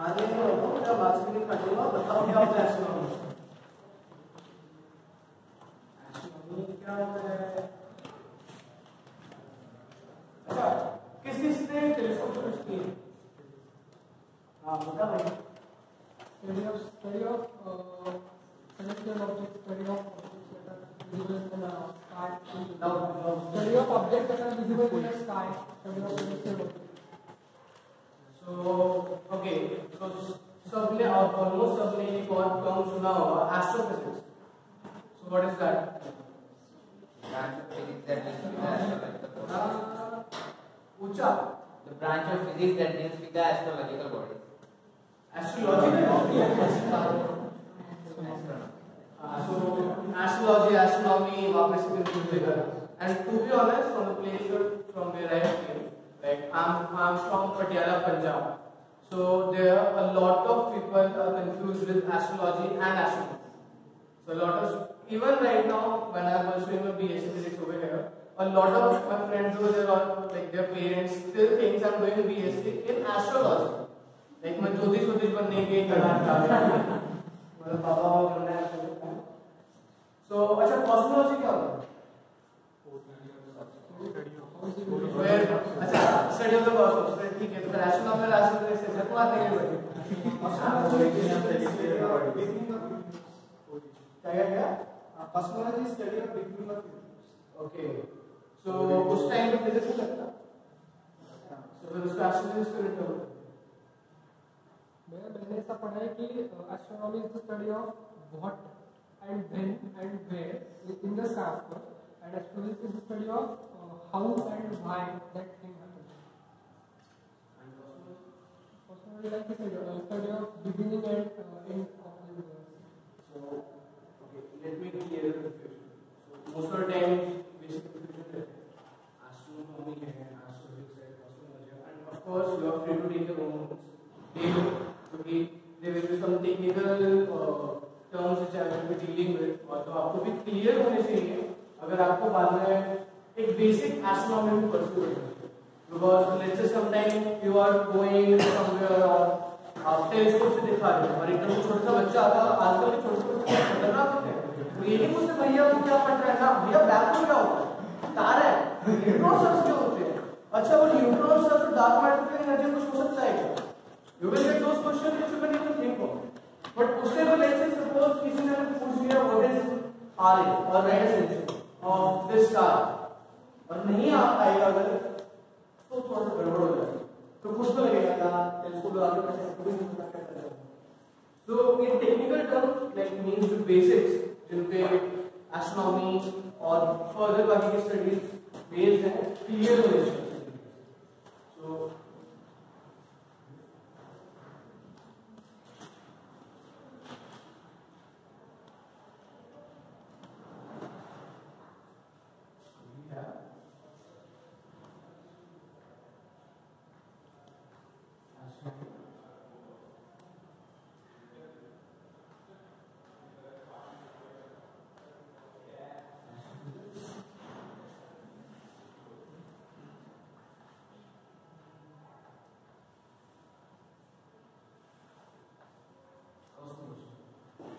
आने का वास्तविक पटेगा बताओ क्या होता है एस्ट्रोनॉमी क्या होता है। अच्छा किस किस ने टेलीस्कोप यूज किए हां बता भाई study of planetary object study of visible sky study of object that are visible in the sky study of planetary. So okay, so सबने और almost सबने ये बहुत कम सुना होगा astrophysics. So what is that? The branch of physics that deals with the astrological bodies. So astrology, astronomy, वापस इसमें जुड़ेगा. And to be honest, from the place from where I came. Like I'm from Patiala, Punjab. So there are a lot of people are confused with astrology and astrophysics. So a lot of even right now when I'm pursuing my BSc Physics over here, a lot of my friends over there are like their parents still thinks I'm doing BSc in astrology. Like मैं ज्योतिष बनने के कगार पर हूँ। मेरा पापा और मम्मी हैं। So अच्छा cosmology क्या होता है? अच्छा स्टडी ऑफ द कॉस्मोस ठीक है तो एस्ट्रोनॉमी और एस्ट्रोफिजिक्स से जब बात नहीं हुई क्या क्या cosmology study of big bang. Okay so उस टाइम पे फिजिक्स नहीं लगता तो फिर उसका एस्ट्रोफिजिक्स क्यों नहीं होता। मैंने ऐसा पढ़ा है कि astronomy is the study of what and when and where in the sky and astrophysics is the study of how and why that thing happened. And personally like the study of beginning and end of the universe. So okay, let me clear the confusion. So most of the time basic confusion is astronomy and astrophysics and cosmology, and of course you are free to take your own notes. There will be some technical terms which I will be dealing with, और तो आपको भी clear होने चाहिए अगर आपको बाद में एक बेसिक एस्ट्रोनॉमी परस्यू करते because let's say sometime you are going somewhere और आप टेलीस्कोप से दिखा रहे हो और एकदम छोटा सा बच्चा आता आजकल के छोटे छोटे खतरनाक होते हैं तो ये नहीं पूछते भैया वो क्या पढ़ रहा है ना भैया ब्लैक होल क्या होता है तारा है न्यूट्रॉन्स क्या होते हैं। अच्छा वो न्यूट्रॉन्स और डार्क मैटर की एनर्जी कुछ हो सकता है you will get those question which you can not think of but उससे भी लेट्स सपोज किसी ने पूछ लिया व्हाट इज आर और रेडियस ऑफ दिस स्टार और नहीं आ पाएगा अगर तो थोड़ा सा गड़बड़ हो जाएगा तो कुछ तो लगेगा ना टेलीस्कोप लगा के कैसे पूरी दुनिया का कर रहे हो तो in technical terms like means the basics जिन पे एस्ट्रोनॉमी और फर्दर बाकी की स्टडीज बेस्ड है क्लियर हो जाए। सो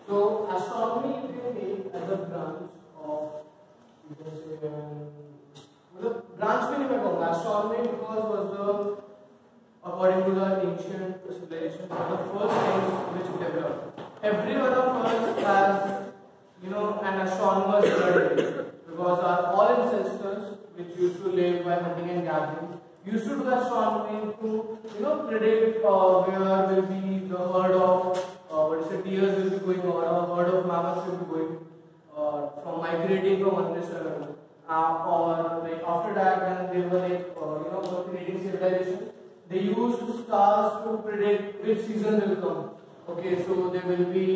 So astronomy you can take as a branch of you can say मतलब branch में नहीं मैं कहूँगा astronomy because was the according to the ancient civilization one of the first things which developed. Every one of us has you know an astronomer's journey because our all ancestors which used to live by hunting and gathering used to do astronomy to you know predict where will be the herd of what is it deers will be going or a herd of mammoths will be going from migrating from one place to another or like after that when they were like you know for creating civilizations they used stars to predict which season will come. Okay so there will be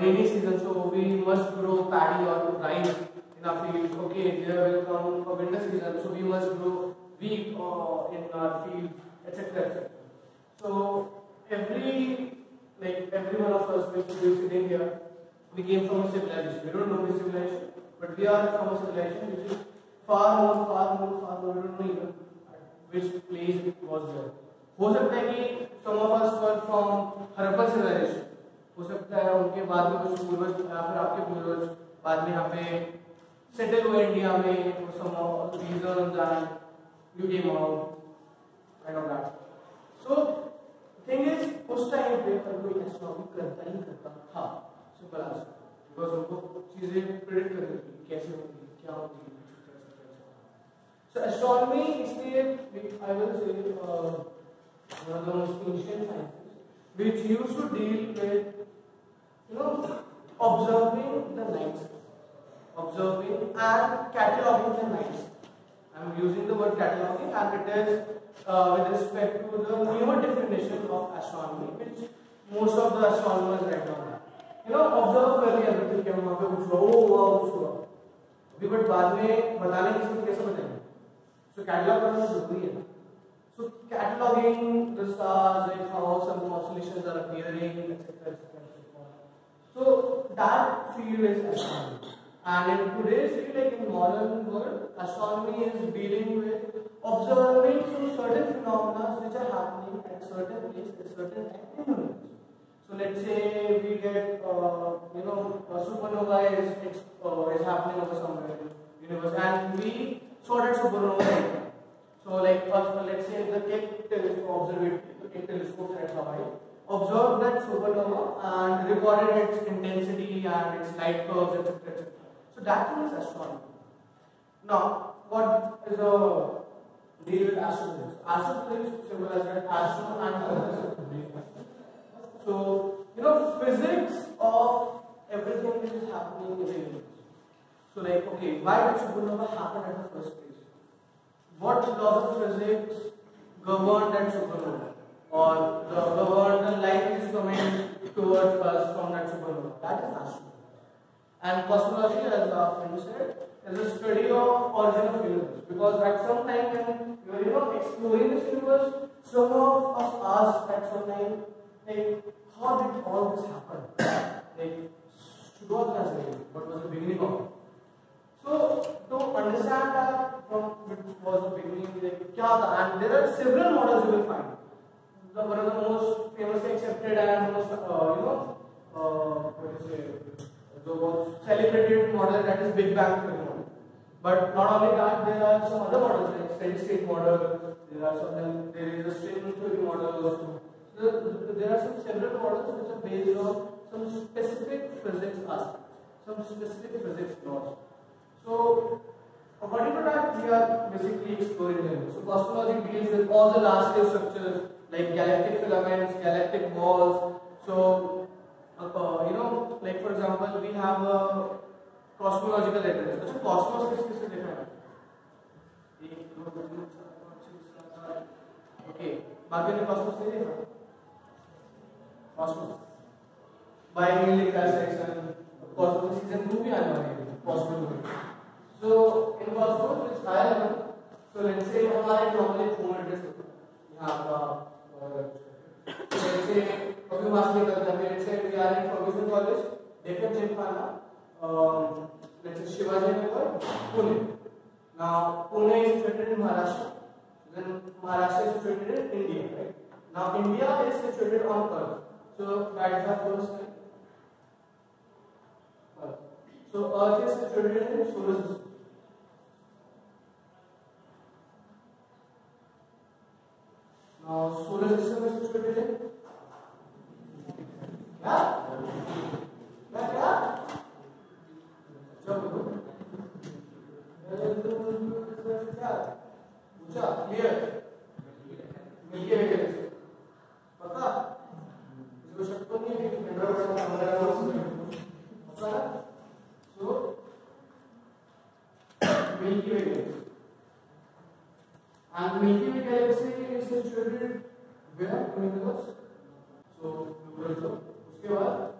rainy season so we must grow paddy or rice in our fields. Okay there will come a winter season so we must grow wheat in our fields etc etc. So every like every one of us which we sitting here we came from a civilization we don't know which civilization but we are from a civilization which is far more we don't know even which place it was there हो सकता है कि some of us were from Harappan civilisation, हो सकता है उनके बाद में कुछ पूर्वज या फिर आपके पूर्वज बाद में यहाँ पे सेटल हुए इंडिया में, और some of reasons are you came out and all that. So thing is उस टाइम पे हर कोई एस्ट्रोनॉमी करता ही करता था सिंपल आंसर, बिकॉज उनको चीज़ें प्रेडिक्ट करनी थी कैसे होगी क्या होगी। So astronomy इसलिए I will say one of the most ancient sciences which used to deal with observing the night sky, observing and cataloging the night sky. I am using the word cataloging and it is with respect to the newer definition of astronomy which most of the astronomers right now have. Observe करके अगर क्या वहाँ पे कुछ हुआ, ओ वाह कुछ हुआ, अभी बट बाद में बताने किसी कैसे बताएंगे। So catalog करना जरूरी है। So cataloging the stars and how some constellations are appearing, etc., etc. So that field is astronomy, and in today's field, like in modern world, astronomy is dealing with observing some certain phenomena which are happening at certain place at certain time. So let's say we get supernova is happening over somewhere in the universe, and we sorted supernova. So like let's say the Keck telescope at Hawaii observed that supernova and recorded its intensity and its light curves, etc., etc. So that thing is astronomy. Now, what is the deal with astrophysics? Astrophysics symbolizes that astro and physics. So physics of everything which is happening in the universe. So like okay, why did supernova happen at the first place? What laws of physics govern that supernova, or govern the light which is coming towards us from that supernova? That is astrophysics. And cosmology, as our friend said, is the study of origin of universe. Because at some time when we were exploring this universe, some of us asked at some time like how did all this happen? Like what was it? What was the beginning of it? So to understand that from which was the beginning, like क्या था, and there are several models you will find. The one of the most famously accepted and most the most celebrated model, that is Big Bang theory model. But not only that, there are some other models like steady state model. There are some, there is a string theory model also. There are some several models which are based on some specific physics aspects, some specific physics laws. So according to that, we are basically exploring them. So cosmology deals with all the last day structures like galactic filaments, galactic balls. So like for example, we have a cosmological reference. अच्छा cosmos किससे देखा है? एक दो तीन चार पाँच छह सात okay. बाकी ने cosmos नहीं देखा? Cosmos binary classification cosmos season 2 भी आने वाली है। Cosmology. So in cosmology it's higher level. So let's say हमारे normally home address होता है यहाँ का। जैसे कभी वहाँ से निकलता है, let's say we are in Ferguson College, देखकर चेक करना, let's say Shivaji Nagar, Pune. Now Pune is situated in Maharashtra, then Maharashtra is situated in India, right? Now India is situated on Earth, so that is our first thing. So Earth is situated in the solar system. Now solar system is situated in क्या? क्या क्या? जब क्या? ऊँचा clear मिलके लेके पता? इसको शक तो नहीं है कि मेरा बड़ा हमारा उसमें पता है? So Milky Way galaxy, and Milky Way galaxy is situated where in the universe? So Pluto. So उसके बाद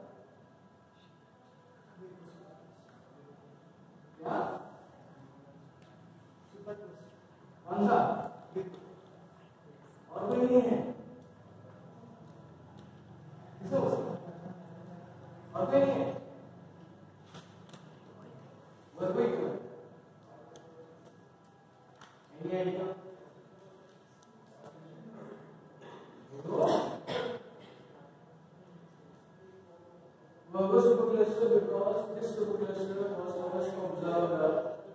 क्या? कौन सा? और कोई नहीं है? किसको? और कोई नहीं है? कोई नहीं आएगा Virgo supercluster because this supercluster was first observed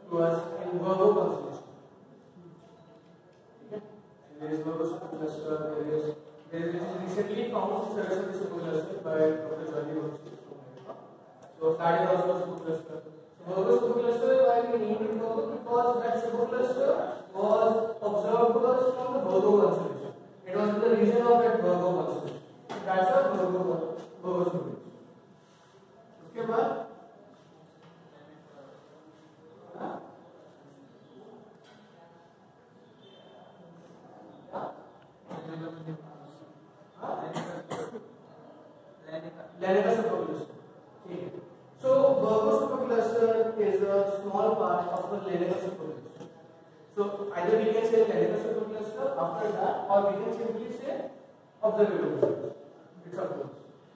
to us in Virgo constellation. There is Virgo supercluster. There is recently found Sirius supercluster by Dr. Chandra X-ray. So that is also a supercluster. So Virgo supercluster, why we named it Virgo? Because that supercluster was observed to us from the Virgo constellation. It was in the region of that Virgo constellation. That's a Virgo supercluster. उसके बाद So either we can say Stellarium supercluster after that, or we can simply say observable cluster. It's obvious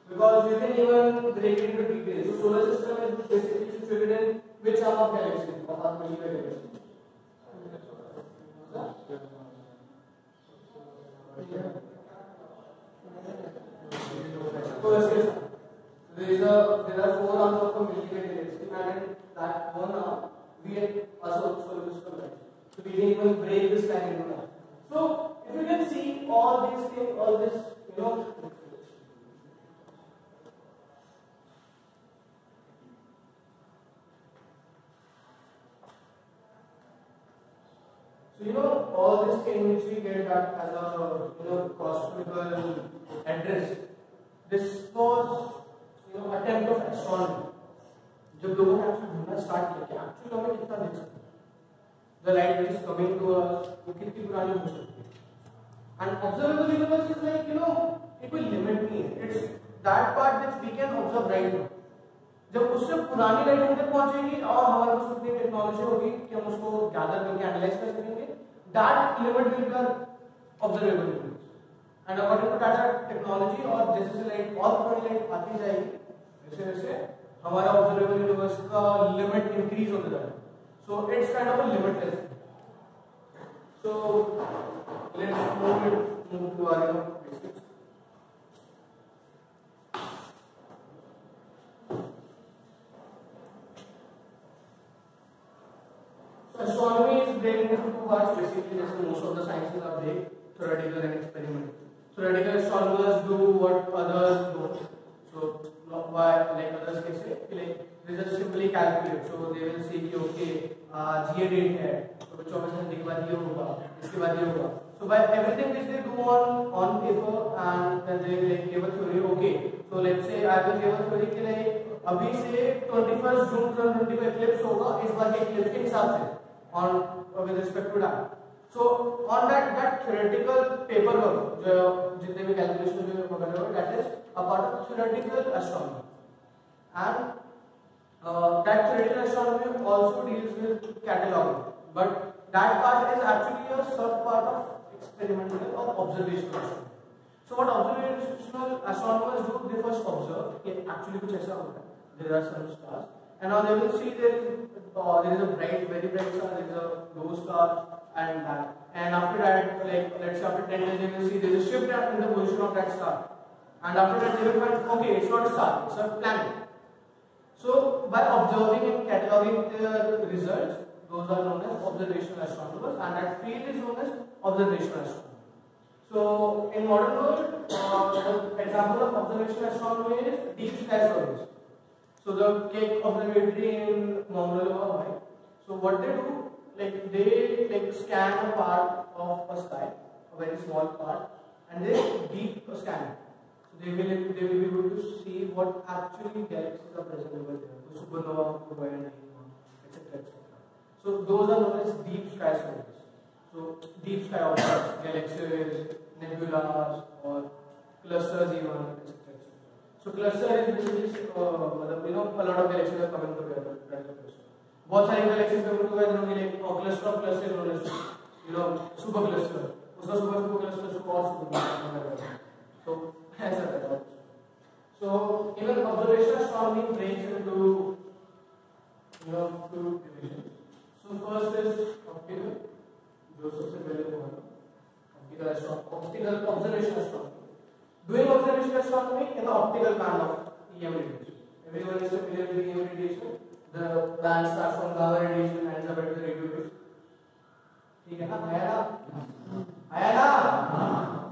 because you can even break it into details. So solar system is basically situated in which arm of galaxy? Of our particular galaxy. So there are four arms of a Milky Way galaxy, and that one arm we also solar system like. So we can even break this time into that. So if you can see all these things, all this, all these things which we get that as a cosmical address. This was attempt of astronomy. जब लोगों ने actually ढूंढना start किया कि actually हमें कितना देख सकते हैं. The light which is coming to us, वो कितनी पुरानी हो सकती है. And observable universe is like it will limit me. It's that part which we can observe right now. जब उससे पुरानी लाइट हम तक पहुंचेगी और हमारे पास उतनी टेक्नोलॉजी होगी कि हम उसको गैदर करके एनालाइज कर सकेंगे, that limit will become observable universe. And according to that technology और जैसे लाइट और पुरानी लाइट आती जाएगी, वैसे वैसे हमारा ऑब्जर्वेबल यूनिवर्स का लिमिट इंक्रीज होता जा रहा है. So it's kind of a limitless. So let's move to our basics. So astronomy is break into two parts basically, जैसे most of the sciences are there, theoretical and experimental. Theoretical astronomers do what others don't. So like others can say, they just simply calculate. So they will see कि okay, आज ये date है, तो 24 घंटे के बाद ये होगा, इसके बाद ये होगा. So by everything which they do on paper, and then they like give a theory. Okay, so let's say I will give a theory कि नहीं, अभी से 21 जून 2020 को eclipse होगा, इस बार के eclipse के हिसाब से, on with respect to that. So on that theoretical paperwork, जो जितने भी calculations जो वगैरह हो, that is a part of theoretical astronomy, and that theoretical astronomy also deals with cataloging, but that part is actually a sub part of experimental or observational astronomy. So what observational astronomers do? They first observe कि actually कुछ ऐसा होता है. There are some stars, and now they will see there is a bright, very bright star, there is a low star. And that, and after that, like let's say after 10 days, they will see there is a shift in the position of that star, and after that they will find okay, it's not a star, it's a planet. So by observing and cataloging the results, those are known as observational astronomers, and that field is known as observational astronomy. So in modern world, the example of observational astronomy is deep sky surveys. So the Keck Observatory in Mongolia. So what they do? They scan a part of a sky, a very small part, and they deep scan it. So they will be able to see what actually galaxies are present over there, the supernova, etc. So those are known as deep sky surveys. So deep sky objects, galaxies, nebulas, or clusters even, etc. So cluster is basically a lot of galaxies are coming together. That's the cluster. बहुत सारी galaxies coming together होंगे, like और cluster of cluster होने से super cluster, उसका super cluster, super और super, so ऐसा रहता है. So even observation strongly breaks into two division. So first is optical, जो सबसे पहले वो है optical observation astronomy. Doing observation astronomy in the optical kind of EM radiation. Everyone is aware of the radiation. The band starts from gamma radiation and up at the radio waves. ठीक है ना? आया ना? आया ना?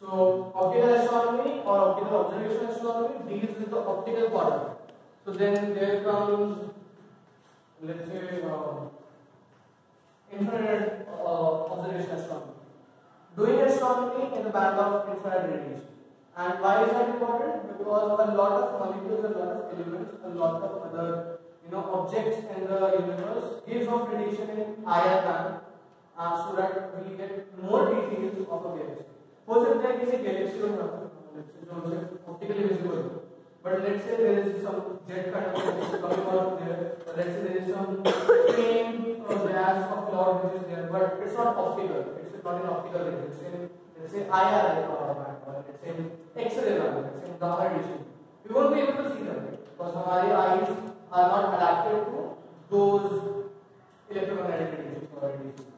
So optical astronomy or optical observation astronomy deals with the optical part. So then there comes, let's say, infrared observation astronomy. Doing astronomy in the band of infrared radiation. And why is that important? Because a lot of molecules, a lot of elements, a lot of other objects in the universe gives off radiation in higher band, so that we get more details of a galaxy. हो सकता है किसी Galaxy को ना जो हमसे optically visible हो, but let's say there is some jet kind of thing coming out of there. Let's say there is some flame or gas or cloud which is there, but it's not optical. It's not an optical image. It's in, let's say, IR or let's say X-ray or let's say gamma radiation. We won't be able to see them because our eyes are not adapted to those electromagnetic radiation or radiation.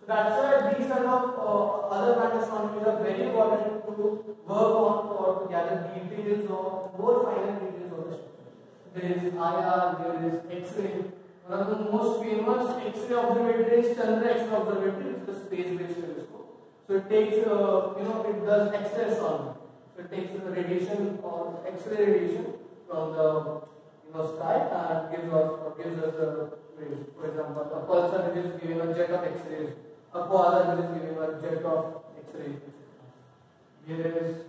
So that's why these kind of other band astronomies are very important to work on or to gather details or more finer details of the structure. There is IR, there is X-ray. One of the most famous X-ray observatory is Chandra X-ray observatory, which is the space-based telescope. So it takes, it does X-ray astronomy. So it takes the radiation or X-ray radiation from the sky and gives us the rays. For example, a pulsar which is giving a jet of X-rays, a quasar which is giving a jet of X-rays. Here is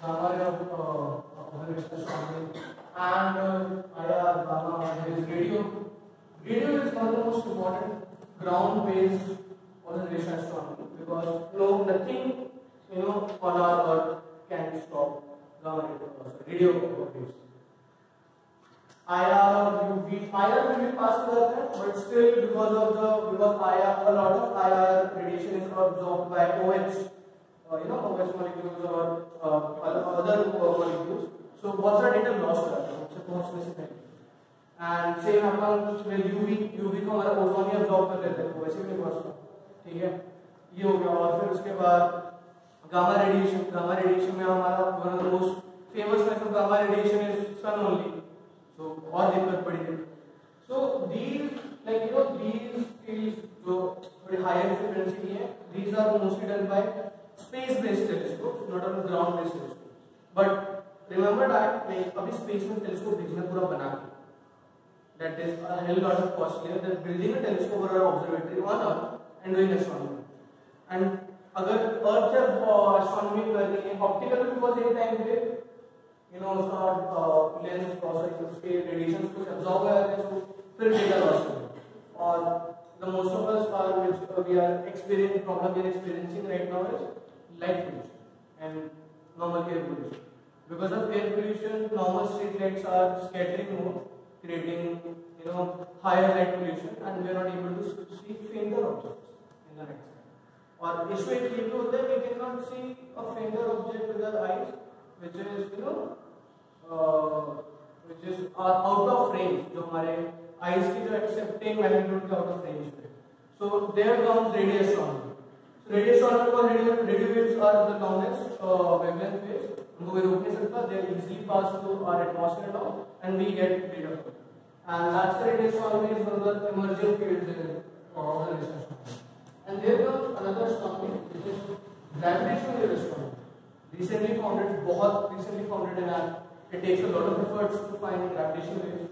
Stellarium observation astronomy. And there is radio. Radio is one of the most important ground-based observation astronomy because nothing on our earth can stop radio waves. IR will be passed to Earth, but still because IR, a lot of IR radiation is absorbed by OH, OH molecules or other molecules. So what's our data lost है? And same happens with UV को हमारा ozone ही absorb कर लेता है, वो वैसे भी नहीं पहुँचता, ठीक है? ये हो गया और फिर उसके बाद gamma radiation में हमारा one of the most famous type of gamma radiation is sun only, so और दिक्कत पड़ी थी. So these fields जो थोड़ी higher frequency की हैं, these are mostly done by space-based telescopes, not on ground-based telescopes, but remember that मैं अभी स्पेस में टेलीस्कोप देखना पूरा बना के, that is a hell lot of costlier than building a telescope or an observatory on Earth and doing astronomy. And अगर Earth से astronomy करनी है, optical because एक time पे, उसका lens process उसके radiations कुछ absorb हो जाते हैं, तो फिर data loss होता है. और the most of us are which we are experiencing problem we are experiencing right now is light pollution and normal air pollution. Because of air pollution, normal street lights are scattering more, creating higher light pollution, and we are not able to see fainter objects in the night sky. Or issue it leads to that we cannot see a fainter object with our eyes, which is out of range. जो हमारे eyes की जो accepting magnitude के out of range है. So there comes radio astronomy. So radio astronomy को radio waves are the longest wavelength waves. उनको कोई रोक नहीं सकता, they easily pass through our atmosphere and all, and we get rid of it. And that's why radio astronomy is one of the emerging fields in observation astronomy. And there comes another astronomy, which is gravitational astronomy. Recently founded, and it takes a lot of efforts to find gravitational waves.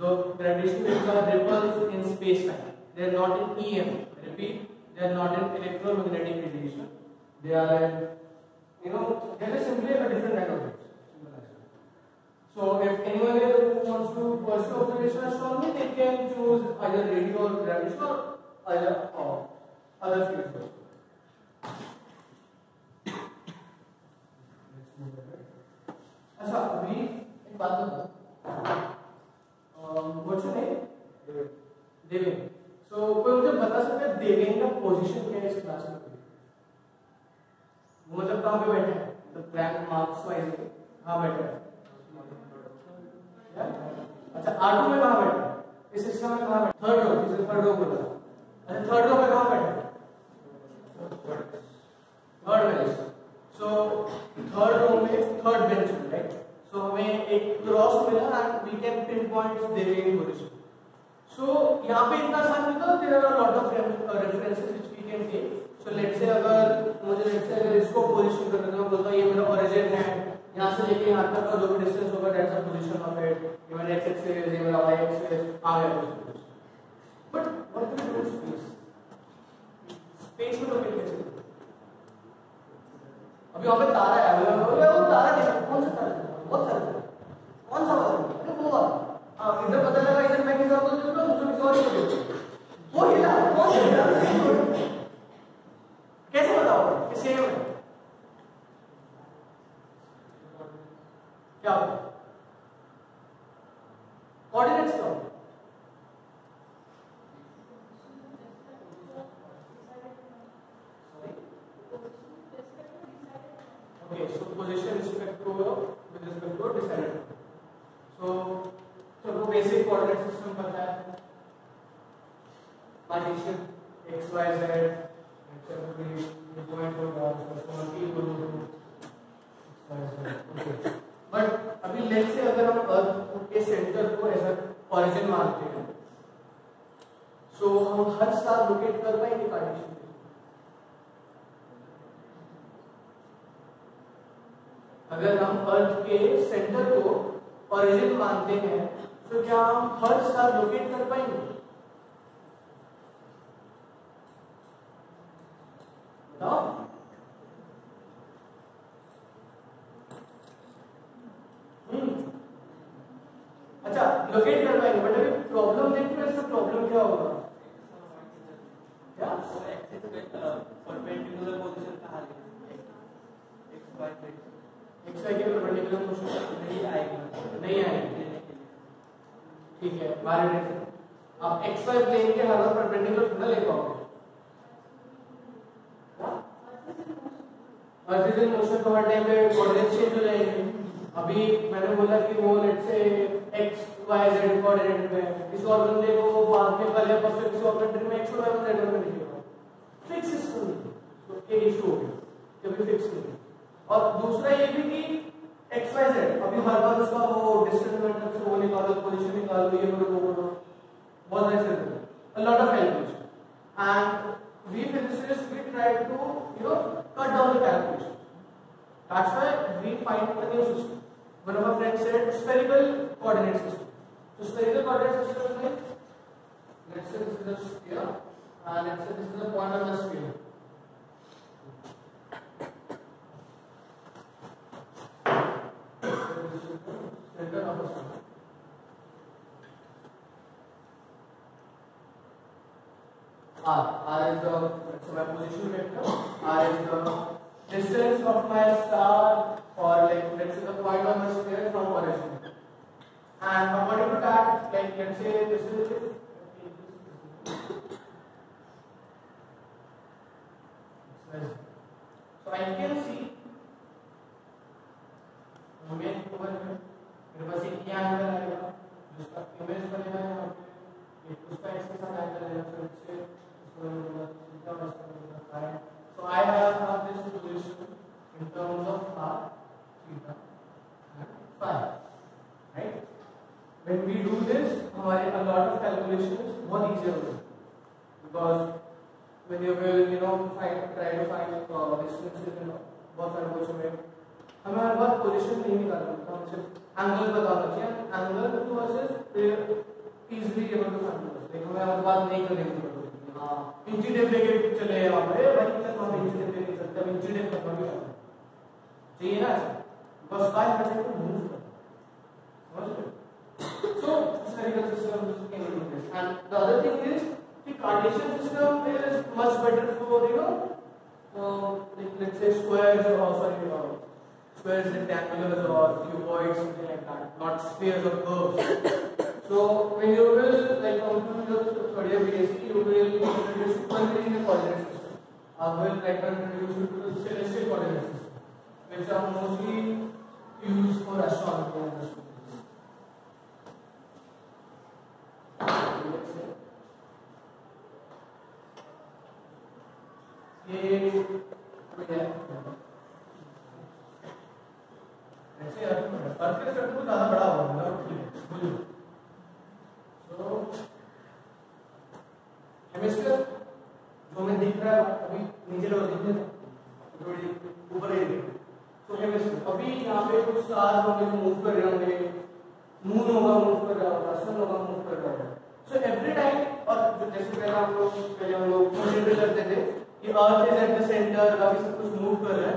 The gravitational waves are ripples in space-time. They are not in EM. I repeat, they are not in electromagnetic radiation. They are in there is simply a different kind of waves. So if anyone here wants to pursue observation astronomy, they can choose either radio or gravitation or other fields. अच्छा अभी एक बात बताओ. What's your name? Devendra. So कोई मुझे बता सकता है देवेंद्र का पोजीशन क्या है इस क्लास में? वो मतलब कहाँ पे बैठा है? The rank marks वाइज में कहाँ बैठा है? अच्छा आठवें में कहाँ बैठा है? इस सिस्टम में कहाँ बैठा? थर्ड रो बोला. अच्छा थर्ड रो में कहाँ बैठा है? Third bench. So third row में थर्ड बेंच, right? So एक cross mirror and we can pinpoint their origin. So यहाँ पे इतना साथ में तो there are lot of references which we can take. So let's say अगर मुझे इसको पोजीशन करना है, बोलता ये मेरा ओरिजिन है, यहाँ से लेके यहाँ तक का जो भी डिस्टेंस होगा that's a position of it. ये मेरा x एक्सिस है, ये मेरा y एक्सिस है, आ गया position. But what do we do space? Space में तो कैसे? अभी वहाँ पे तारा है, वो तारा देखा कौन सा तारा है? बहुत सारे तारे, कौन सा वाला? अरे वो वाला, हाँ इधर पता लगा, इधर मैं किसी और को देखता हूँ, दूसरे किसी और को देखता हूँ, वो हिला, कौन सा हिला? कैसे बताओ? किसी में क्या? कोऑर्डिनेट्स का position with respect to descent. So सबको basic coordinate system पता है. Partition x y z except the point of origin. But अभी let's say अगर हम अर्थ के center को ऐसा origin मानते हैं, so हम हर star locate कर पाएंगे partition. अगर हम अर्थ के सेंटर को ओरिजिन मानते हैं तो क्या हम हर स्टार लोकेट कर पाएंगे? बताओ अच्छा लोकेट कर पाएंगे बट अभी प्रॉब्लम देखते हैं इसका प्रॉब्लम क्या होगा क्या परपेंडिकुलर पोजीशन कहाँ लेंगे x y z x y के परपेंडिकुलर पोजीशन नहीं आएगा ठीक है बारे आप एक्स वाई प्लेन के हर बार परपेंडिकुलर थोड़ा ले पाओगे अर्थिजन मोशन को हर टाइम पे कोऑर्डिनेट चेंज हो जाएंगे अभी मैंने बोला कि वो let's say x y Z coordinate में किसी और बंदे को बाद में पहले परफेक्ट किसी और कंट्री में एक्स वाई जेड में दिखेगा फिक्स सिस्टम तो ये इशू हो गया कभी फिक्स नहीं और दूसरा ये भी कि x y z अभी हर बार उसका वो डिस्टेंस मेथड से वो निकालो पोजीशन निकालो ये करो वो करो बहुत सारे चीजें a lot of calculation and we physicists we try to you know cut down the calculation that's why we find the new system one of our friends said spherical coordinate system so spherical coordinate system में let's say this is a sphere and let's say this is a point on the sphere center of the sphere r is the so my position vector r is the distance of my star or like let's say the point on the sphere from origin and according to that like let's say this is so I can see moving over here मेरे पास एक क्या angle आएगा जिसका image बनेगा यहाँ पे एक उसका एक्स के साथ एंगल है फिर उससे इसको बोला थीटा और इसको बोला phi so I have this position in terms of r theta and phi right when we do this हमारे अ लॉट ऑफ कैलकुलेशंस बहुत इजी होते हैं because when you will you know find try to find distances and बहुत सारे question में हमें हर बार position नहीं निकालना होता हमें सिर्फ एंगल बताना चाहिए एंगल तो ऐसे easily able to find out लेकिन हमें हर बार नहीं करने की जरूरत होती हां इंची टेप लेके चले आप भाई तक हम इंची टेप लेके चलते हैं इंची टेप पर भी चाहिए ना बस बाय करने को मूव समझ गए so spherical system can be this and the other thing is कि Cartesian system is much better for you know let's say squares और sorry squares rectangulars or cuboids something like that not spheres or curves so when you will like compute the third year BSc you will introduce superlinear coordinate system I will like introduce you to the celestial coordinate system which are mostly used for astronomy and astronomy ये yeah. ऐसे आता है surface से to ज्यादा बड़ा होगा मतलब बुझो तो हेमिस्फीयर जो हमें दिख रहा है अभी नीचे लोग दिखते हैं थोड़ी ऊपर ही दिखते तो हेमिस्फीयर अभी यहाँ पे कुछ स्टार्स होंगे जो मूव कर रहे होंगे मून होगा मूव कर रहा होगा सन होगा मूव कर रहा होगा सो एवरी टाइम और जैसे पहले हम लोग कंसीडर करते थे कि अर्थ इज एट द सेंटर बाकी सब कुछ मूव कर रहा है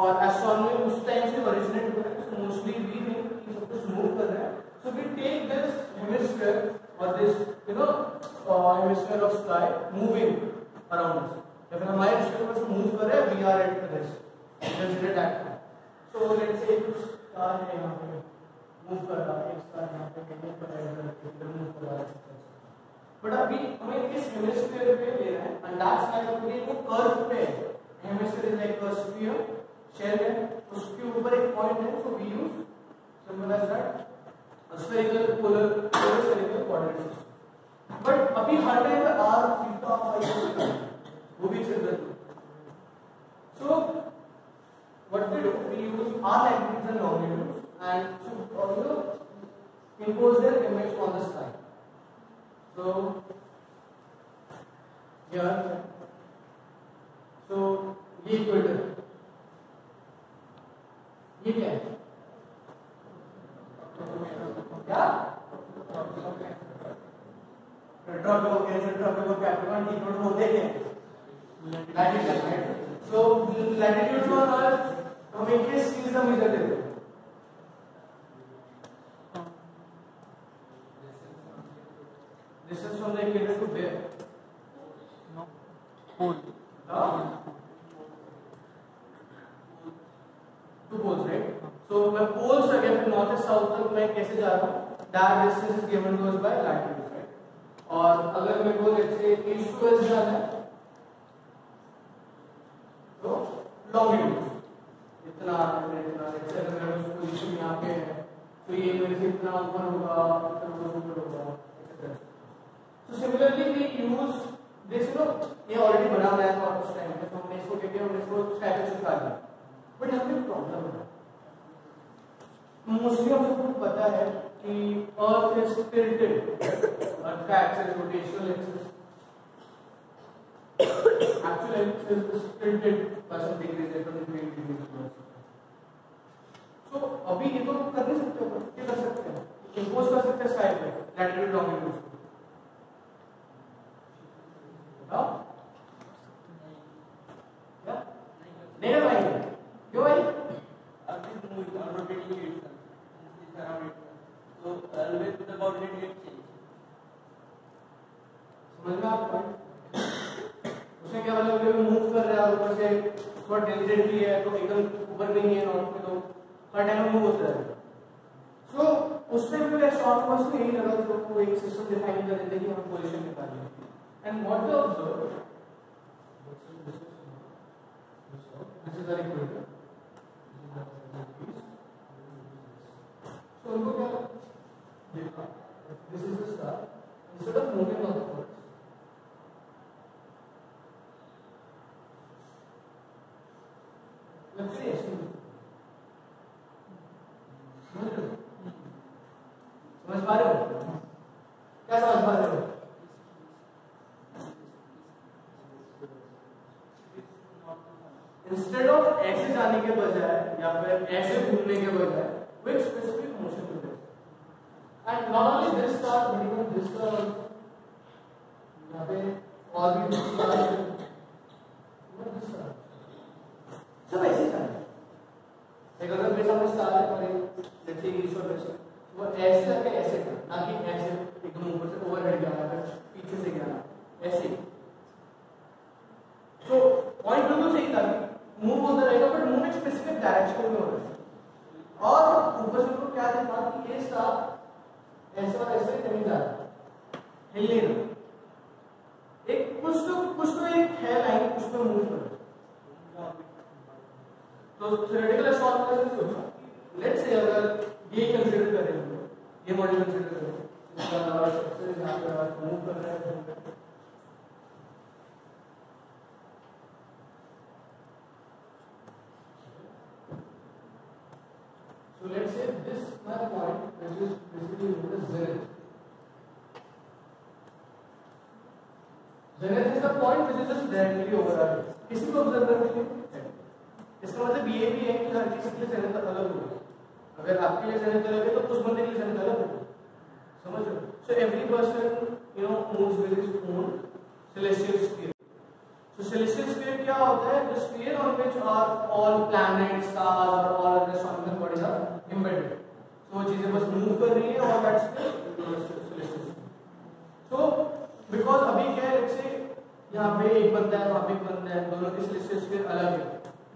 और एस्ट्रोनॉमी उस टाइम से ओरिजिनेट हुआ है तो मोस्टली वी थिंक कि सब कुछ मूव कर रहा है so we take this hemisphere और this you know hemisphere of sky moving around us या फिर हमारे हेमिस्फीयर से मूव कर रहा है we are at the rest consider that so let's say कुछ स्टार है यहां पे मूव कर रहा है एक स्टार यहां पे मूव कर रहा है इधर मूव कर रहा है बट अभी हमें इस हेमिस्फीयर पे लेना है एंड दैट्स लाइक अपने वो कर्व पे hemisphere is like a sphere shell है उसके ऊपर एक पॉइंट है so we use symbolize that spherical polar spherical coordinate system but अभी हर टाइम पे r थीटा फाई वो भी चल रहा है so what we do we use r lengths and longitudes and to also impose their image on the sky so here so ये equator ये क्या है क्या tropical Cancer tropical Capricorn equator होते हैं लैटिट्यूड सो लैटिट्यूड ऑन अर्थ हम एक ही चीज का मेजर लेते हैं distance from the equator to where no pole poles right so मैं poles से अगर नॉर्थ से साउथ तक मैं कैसे जा रहा हूं that distance is given to us by latitude right और अगर मैं बोल जैसे east to west जाना है तो longitude इतना इतना जैसे अगर मैं उस पोजीशन यहां पे है तो ये मेरे से इतना ऊपर होगा इतना ऊपर होगा तो similarly we use this you know ये ऑलरेडी बना हुआ है और उस टाइम पे तो हमने इसको लेके हमने इसको स्ट्रेटजी कर लिया बट यहाँ पे प्रॉब्लम है मोस्टली हम सबको पता है कि अर्थ इज टिल्टेड अर्थ का axis rotational axis actual axis is tilted by some degrees and 20 degrees so अभी ये तो कर नहीं सकते अपन क्या कर सकते हैं इंपोज कर सकते हैं स्काई पे लैटिट्यूड लॉन्गिट्यूड बताओ क्या नहीं कर पाएंगे क्यों भाई अभी move rotating it is around it तो always the coordinate get change समझ में आप उसमें क्या मतलब कि मूव कर रहा है ऊपर से थोड़ा टिल्टेड भी है तो एकदम ऊपर नहीं है नॉर्थ में तो हर टाइम मूव होता है सो उसमें भी मेरा शॉर्ट कोर्स में यही लगा जो वो एक सिस्टम डिफाइन कर देते हैं कि हम पोजीशन निकाल लें and what we observe this is very good so unko kya dekha this is a star instead of moving upwards let's see samajh pa rahe ho kya samajh pa rahe ho instead of ऐसे जाने के बजाय या फिर ऐसे घूमने के बजाय which specific motion to this and not only this star but even this star यहाँ पे और भी स्टार सब ऐसे जा रहे हैं अगर मेरे सामने स्टार है और लेट्स से इंग्लिश और वैसे वो ऐसे करके ऐसे ना कि ऐसे एकदम ऊपर से ओवरहेड जाना फिर पीछे से जाना ऐसे तो पॉइंट तो सही था मूव होता रहेगा बट मूव एक स्पेसिफिक डायरेक्शन में हो रहा है और ऊपर से हमको क्या देखा कि ये स्टार ऐसा ऐसे नहीं जा रहा हिल नहीं रहा एक कुछ तो एक है लाइन उस पे मूव कर रहा तो थ्योरेटिकल शॉर्ट में से सोचा लेट्स से अगर ये कंसीडर करें हम ये मॉडल कंसीडर करें इसका अलावा सबसे ज्यादा मूव कर रहा है let's say this null point, which is basically known as zenith. Zenith is the point which is just directly over our head. किसी को ऑब्जर्व करने के लिए इसका मतलब ये भी है कि हर किसी के लिए ज़ेनिथ अलग होगा. अगर आपके लिए ज़ेनिथ अलग है तो उस बंदे के लिए ज़ेनिथ अलग होगा. समझ रहे हो? So every person, you know, moves with his own celestial sphere. So celestial sphere क्या होता है? The sphere on which are all planets, stars और all astronomical bodies are embedded. So वो चीजें बस move कर रही है और that's celestial sphere. So because अभी क्या let's say यहाँ पे एक बनता है वहाँ पे एक बनता है, दोनों के celestial sphere अलग है.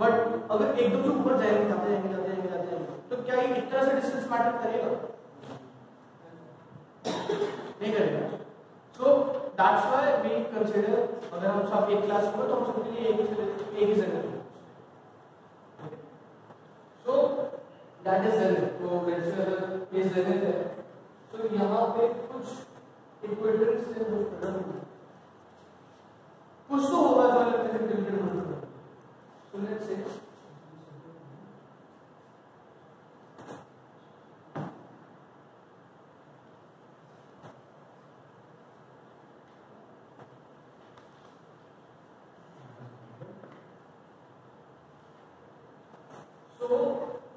But अगर एक दूसरे ऊपर जाएंगे जाते हैं तो क्या ये इतना सा distance matter करेगा? नहीं करेगा. So that's why we consider अगर हम सब एक class में तो हम सबके लिए एक ही ज़रूरत है. So that is ज़रूरत. तो ज़रूरत ये ज़रूरत है. तो यहाँ पे कुछ equations से जो करना कुछ तो होगा जो अलग से रिलेटेड होगा. तो let's say so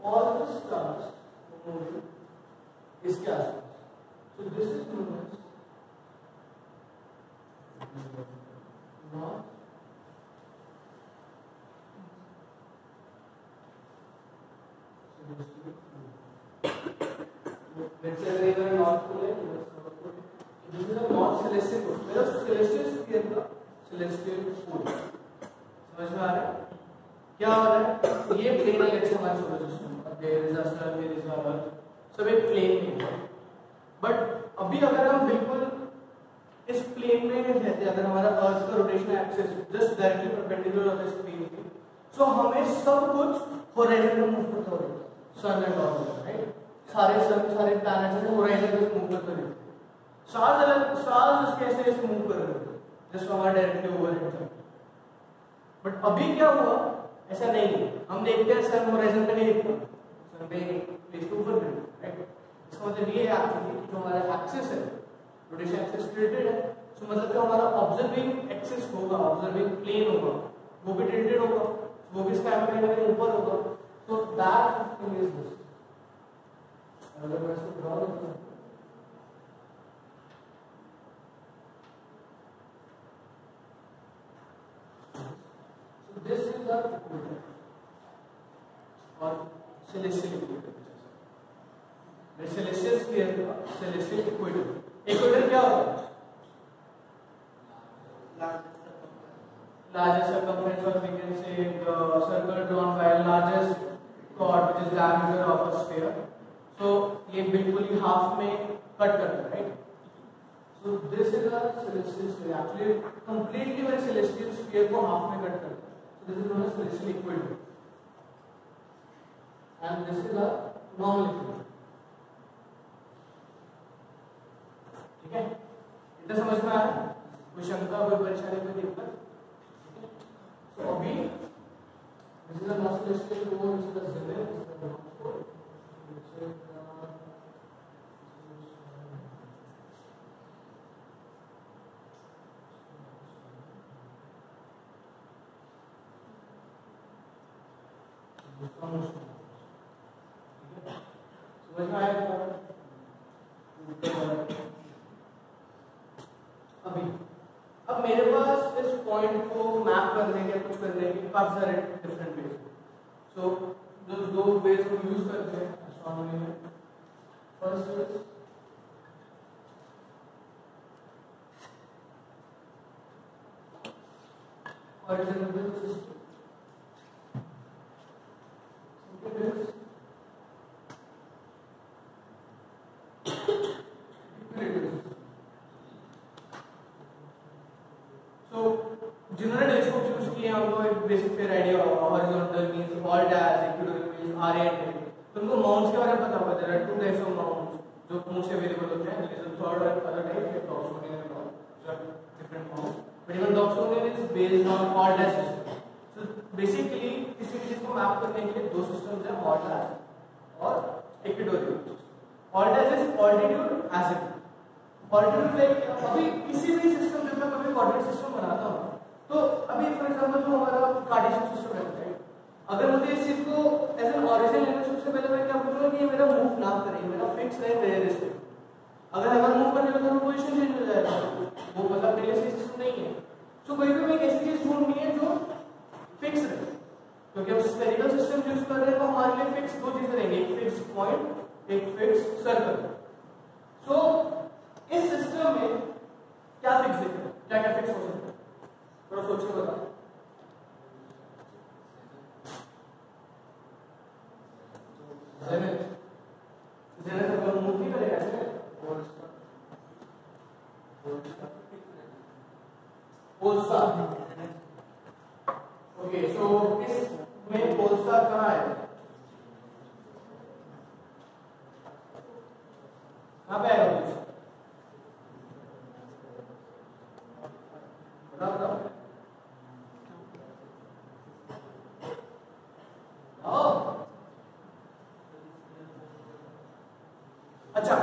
all the stars moving इसके आसपास. So this is known as north, let's say we are north pole and south pole. This is a north celestial pole. There are celestial sphere का celestial pole. समझ में आ रहा है? क्या हो रहा है? ये plane है जैसे हमारे solar system. There is Astro, there is Earth. सब एक plane में है. But अभी अगर हम बिल्कुल इस प्लेन में रहते अगर हमारा अर्थ का rotation axis just directly perpendicular होता है इस प्लेन के, सो हमें सब कुछ होराइजन में मूव करता होगा. Sun and all, right? सारे प्लैनेट्स ऐसे होराइजन में मूव करते हैं. स्टार्स कैसे ऐसे मूव कर रहे हैं जस्ट हमारा डायरेक्टली ओवरहेड था. बट अभी क्या हुआ? ऐसा नहीं है. हम देखते हैं सन होराइजन पे नहीं दिखता, सन पे प्लेस के ऊपर है, राइट? इसका मतलब ये एक्चुअली जो हमारा एक्सिस है रोटेशन एक्सिस टिल्टेड है. सो मतलब जो हमारा ऑब्जर्विंग एक्सिस होगा, ऑब्जर्विंग प्लेन होगा, वो भी टिल्टेड होगा, वो भी स्काई में कहीं ऊपर होगा. तो दैट थिंग इज दिस. अगर मैं इसको ड्रा करता हूं so this is the equator और सेलेस्टियल इक्वेटर. मैं सेलेस्टियल स्फीयर का सेलेस्टियल इक्वेटर. इक्वेटर क्या होगा? लार्जेस्ट सर्कमफेरेंस और we can say the circle drawn by largest chord which is diameter of a sphere. So ये बिल्कुल ही हाफ में कट करता है, right? So this is a celestial sphere. Actually completely वे सेलेस्टियल स्फीयर को half में कट करता है. So this is known as celestial equator and this is a normal equator. ठीक है? इतना समझ में आया? कोई शंका, कोई परेशानी, कोई दिक्कत? तो अभी this is the last celestial core, this is the celestial core, this is the समझ में आया तो अभी अब मेरे पास इस पॉइंट को मैप करने के कुछ करने के काफी सारे डिफरेंट वेज. सो जो दो वेज को यूज करते हैं एस्ट्रोनॉमी में, first is ordinal system, second is basic fair idea होगा. Horizontal means all dash, equatorial means R and L. तुमको माउंट्स के बारे में पता होगा. There are two types of mounts जो मोस्ट अवेलेबल होते हैं. There is a third and other type of Dobsonian and all so different mounts. But even Dobsonian is based on all dash system. So basically किसी चीज को map करने के लिए दो सिस्टम्स हैं, ऑल डैश और इक्वेटोरियल। ऑल्टीट्यूड एसिड, ऑल्टीट्यूड लाइक अभी किसी भी सिस्टम जब मैं कभी कोऑर्डिनेट सिस्टम बनाता हूँ तो अभी फॉर एग्जांपल जो हमारा कार्टेशियन सिस्टम रहता है, अगर मुझे इस चीज को एज एन ऑरिजिन लेना सबसे पहले मैं क्या बोलूँगा कि मेरा मूव ना करे, मेरा फिक्स रहे मेरे रिस्क पे। अगर मूव करने लगा तो पोजिशन चेंज हो जाएगा, वो मतलब मेरे लिए सिस्टम नहीं है। सो कोई भी एक ऐसी चीज ढूंढनी है जो फिक्स रहे, क्योंकि हम स्फेरिकल सिस्टम यूज कर रहे हैं तो हमारे लिए फिक्स दो चीजें रहेंगी, एक फिक्स पॉइंट एक फिक्स सर्कल। सो इस सिस्टम में क्या फिक्स है, क्या क्या फिक्स हो सकता है, थोड़ा सोचिए बताओ। सर्कल मूव नहीं करेगा ऐसे, पोल स्टार। ओके, सो इसमें पोल स्टार कहाँ है, कहाँ पे आएगा पोल स्टार, बताओ बताओ। अच्छा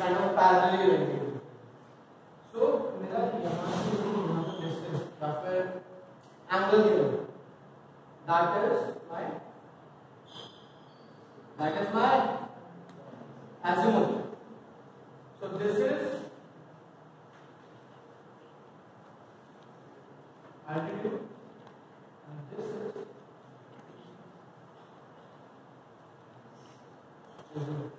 kind of parallel रहेंगे. So मेरा यहाँ से यहाँ तक डिस्टेंस या फिर एंगल कितना? That is my azimuth. So this is altitude and this is azimuth.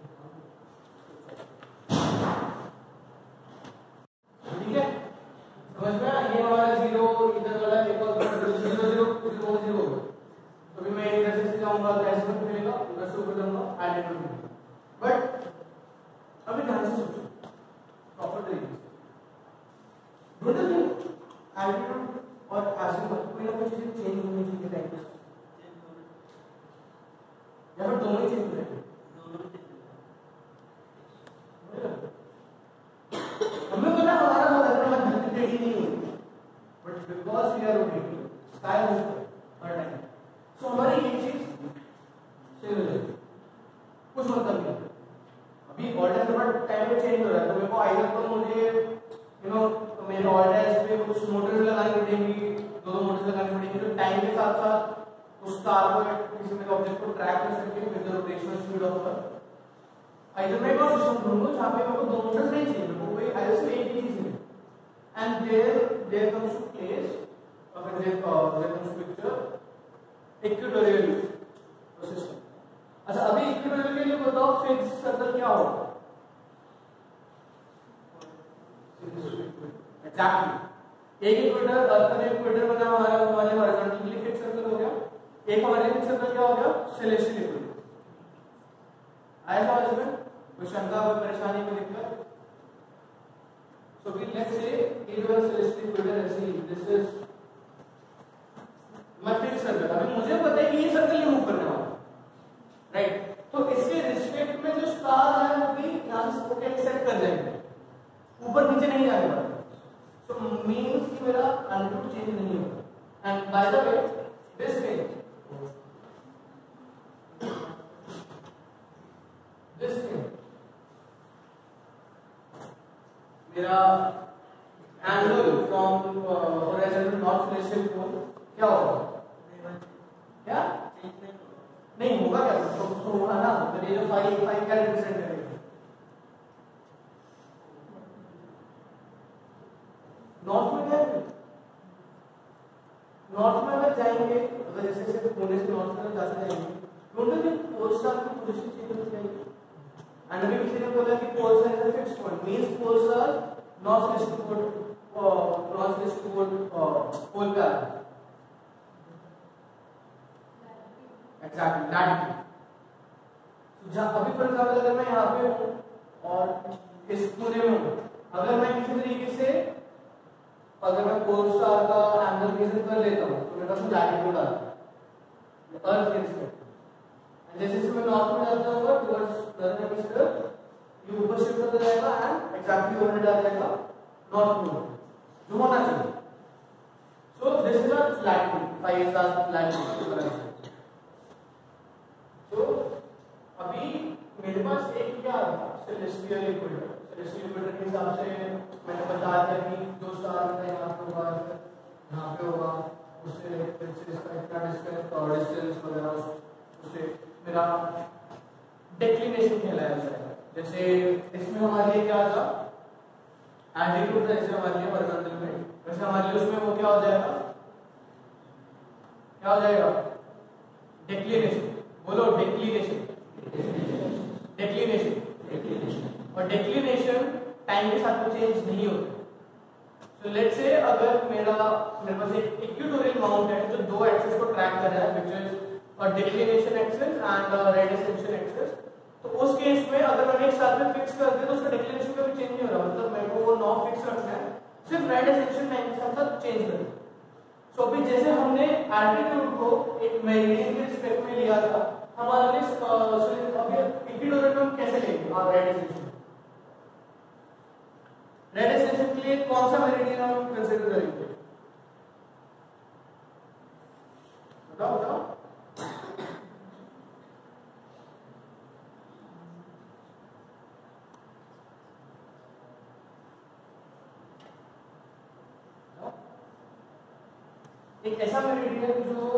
एक ऐसा मटेरियल जो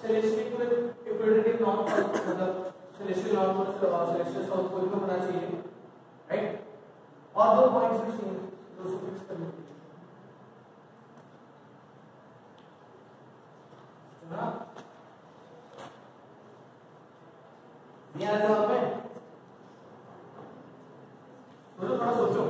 सेलेस्टियल नॉर्म मतलब सेलेस्टियल नॉर्म और सेलेस्टियल साउथ पोल में होना चाहिए, राइट। और दो पॉइंट्स भी चाहिए जो उसको फिक्स करने के लिए, सुना यहाँ से वहां पे बोलो, थोड़ा सोचो।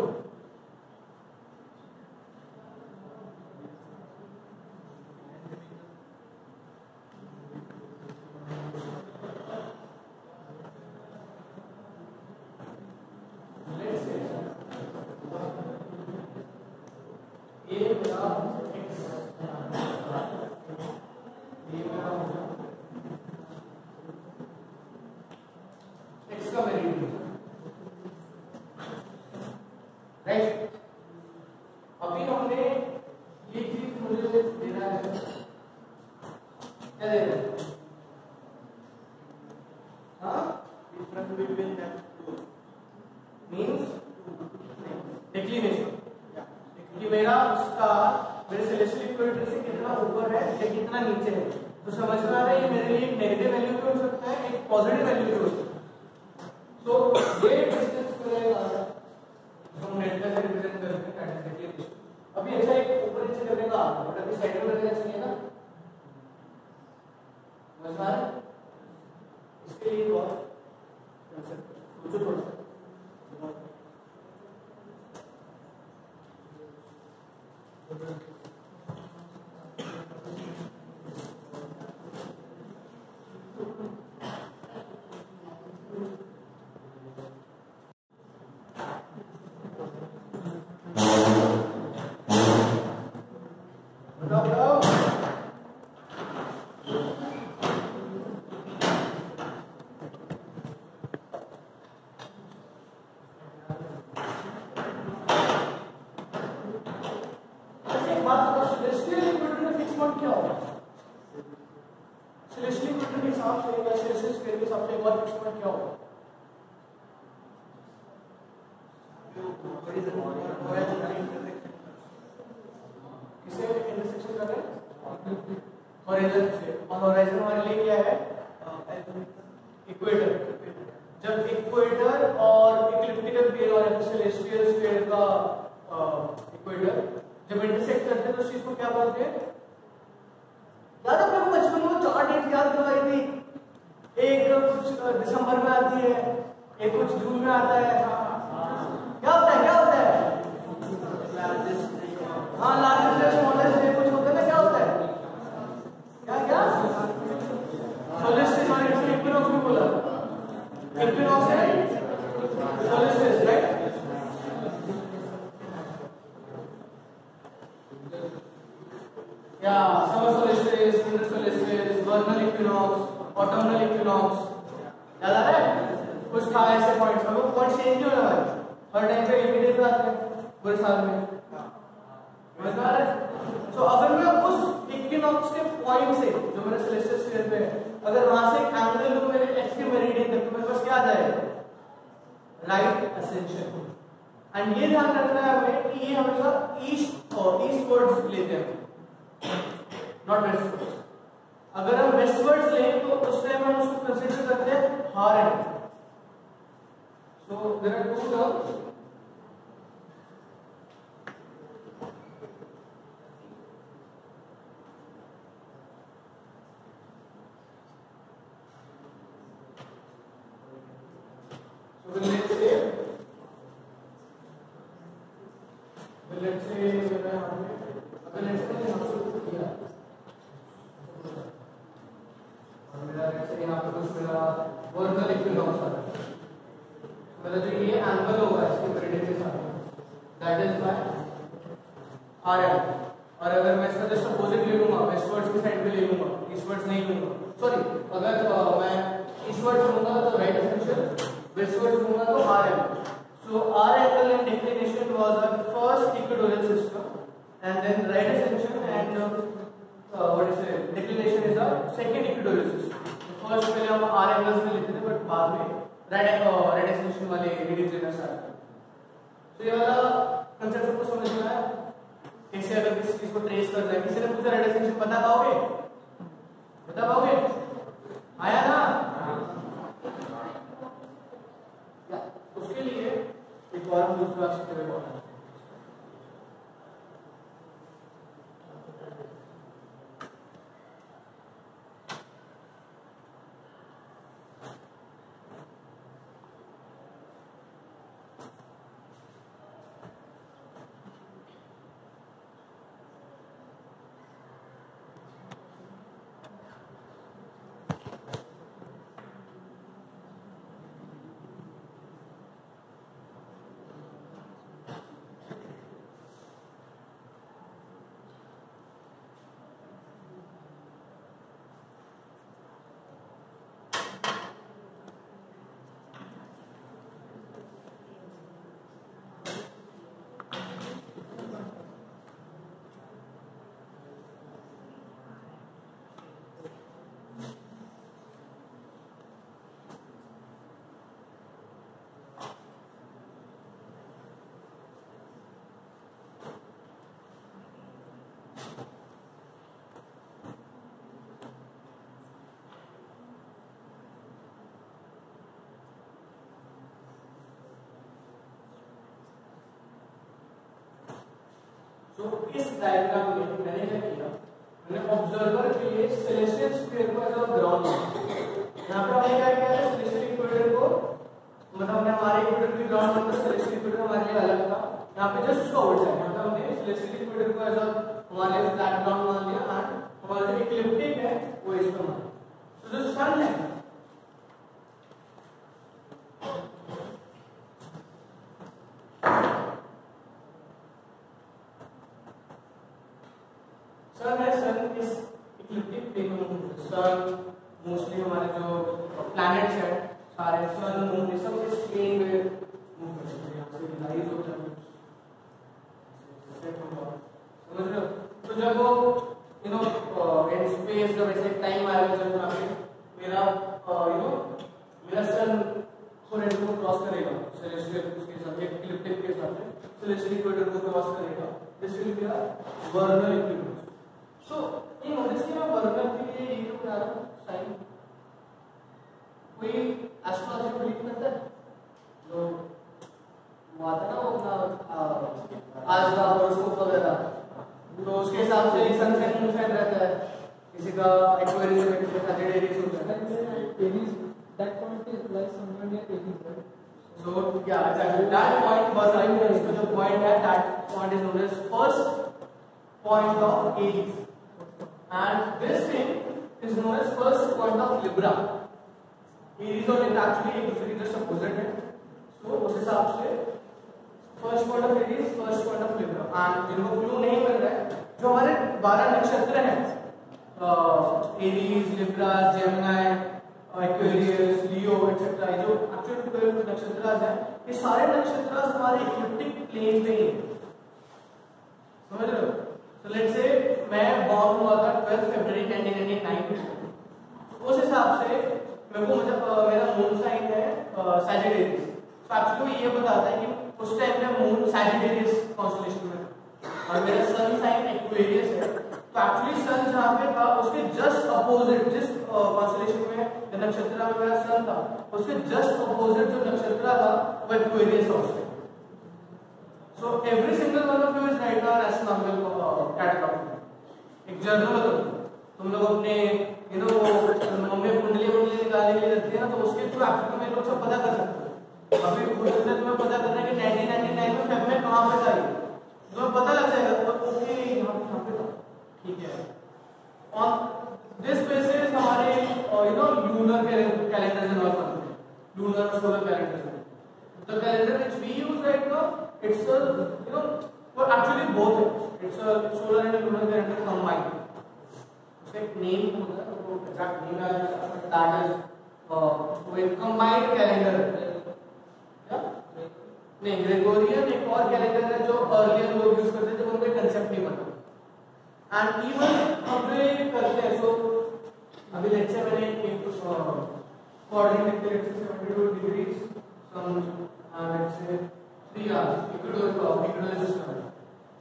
से अगर किसी चीज को ट्रेस करना है, किसी ने पूछा रेडिएशन बता पाओगे? बता पाओगे? आया ना? उसके लिए एक और दूसरा क्षेत्र है तो इस डायग्राम में मैंने क्या किया, मैंने ऑब्जर्वर के लिए सेलेस्टियल स्फीयर को एज अ ग्राउंड लिया। यहाँ पर हमने क्या किया, सेलेस्टियल इक्वेटर को, मतलब हमने हमारे इक्वेटर के ग्राउंड पर सेलेस्टियल इक्वेटर हमारे लिए अलग था, यहाँ पे जस्ट उसको उल्टा किया। मतलब हमने सेलेस्टियल इक्वेटर को एज अ हमारे लिए फ्लैट ग्राउंड मान लिया और हमारा जो इक्लिप्टिक है वो इस पर मान लिया। तो जो सन है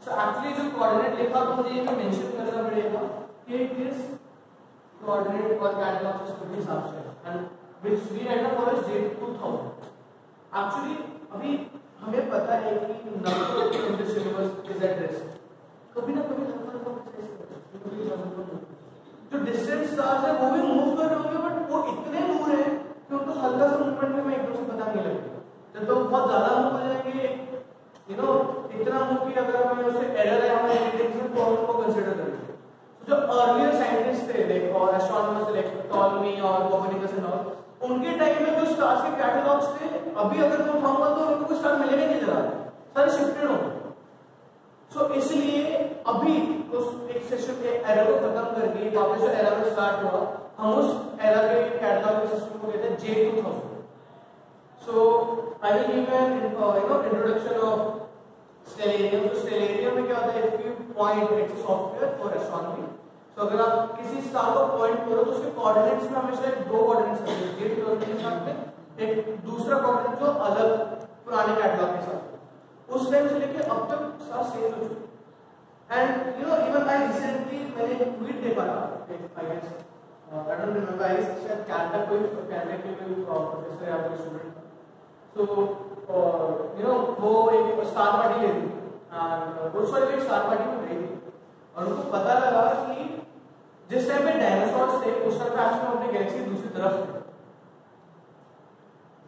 So actually जो कोऑर्डिनेट लिखा तो मुझे ये भी मेंशन करना पड़ेगा कि इट इज कोऑर्डिनेट पर कैटलॉग ऑफ स्पेस के हिसाब से and which we had a for date 2000. Actually अभी हमें पता है कि number of this universe is at risk. कभी ना कभी नंबर को एक्सेस करते हैं जो डिस्टेंस स्टार्स है वो भी मूव कर रहे होंगे बट वो इतने दूर है कि उनको हल्का सा मूवमेंट में मैं एकदम से पता नहीं लगेगा. जब तो बहुत ज्यादा मूव हो जाएंगे यू नो इतना मूव कि अगर हमें उसे एरर आया हमारे रीडिंग से तो उनको कंसीडर करेंगे. जो अर्लियर साइंटिस्ट थे लाइक और एस्ट्रोनॉमर्स लाइक टॉलमी और कोपरनिकस एंड ऑल उनके टाइम में जो स्टार्स के कैटलॉग्स थे अभी अगर वो उठाऊंगा तो उनको कोई स्टार मिलेगा नहीं जरा सारे शिफ्टेड हो गए. सो इसलिए अभी उस एक सेशन के एरा को खत्म करके वापस जो एरा में स्टार्ट हुआ हम उस एरा के कैटलॉग सिस्टम को कहते हैं J2000. So I will give an introduction of Stellarium. तो स्टेलेरियम में क्या होता है if you point it's software for astronomy. So अगर आप किसी स्टार को पॉइंट करो तो उसके कोऑर्डिनेट्स में हमेशा दो कोऑर्डिनेट्स होते हैं J2000 के साथ में एक दूसरा कोऑर्डिनेट जो अलग पुराने कैटलॉग के साथ उस टाइम से लेके अब तक सारा सेम हो चुका है. And you know even I recently मैंने एक ट्वीट देखा था I guess I don't remember I guess शायद कैलकाटा कोई कैलकाटा के कोई प्रोफेसर या कोई स्टूडेंट तो यू नो वो एक स्टार पार्टी ले रही और सॉरी एक स्टार पार्टी में गई और उनको पता लगा कि जिस टाइम पे डायनासोर्स थे उस टाइम पे एक्चुअली अपने गैलेक्सी दूसरी तरफ थी.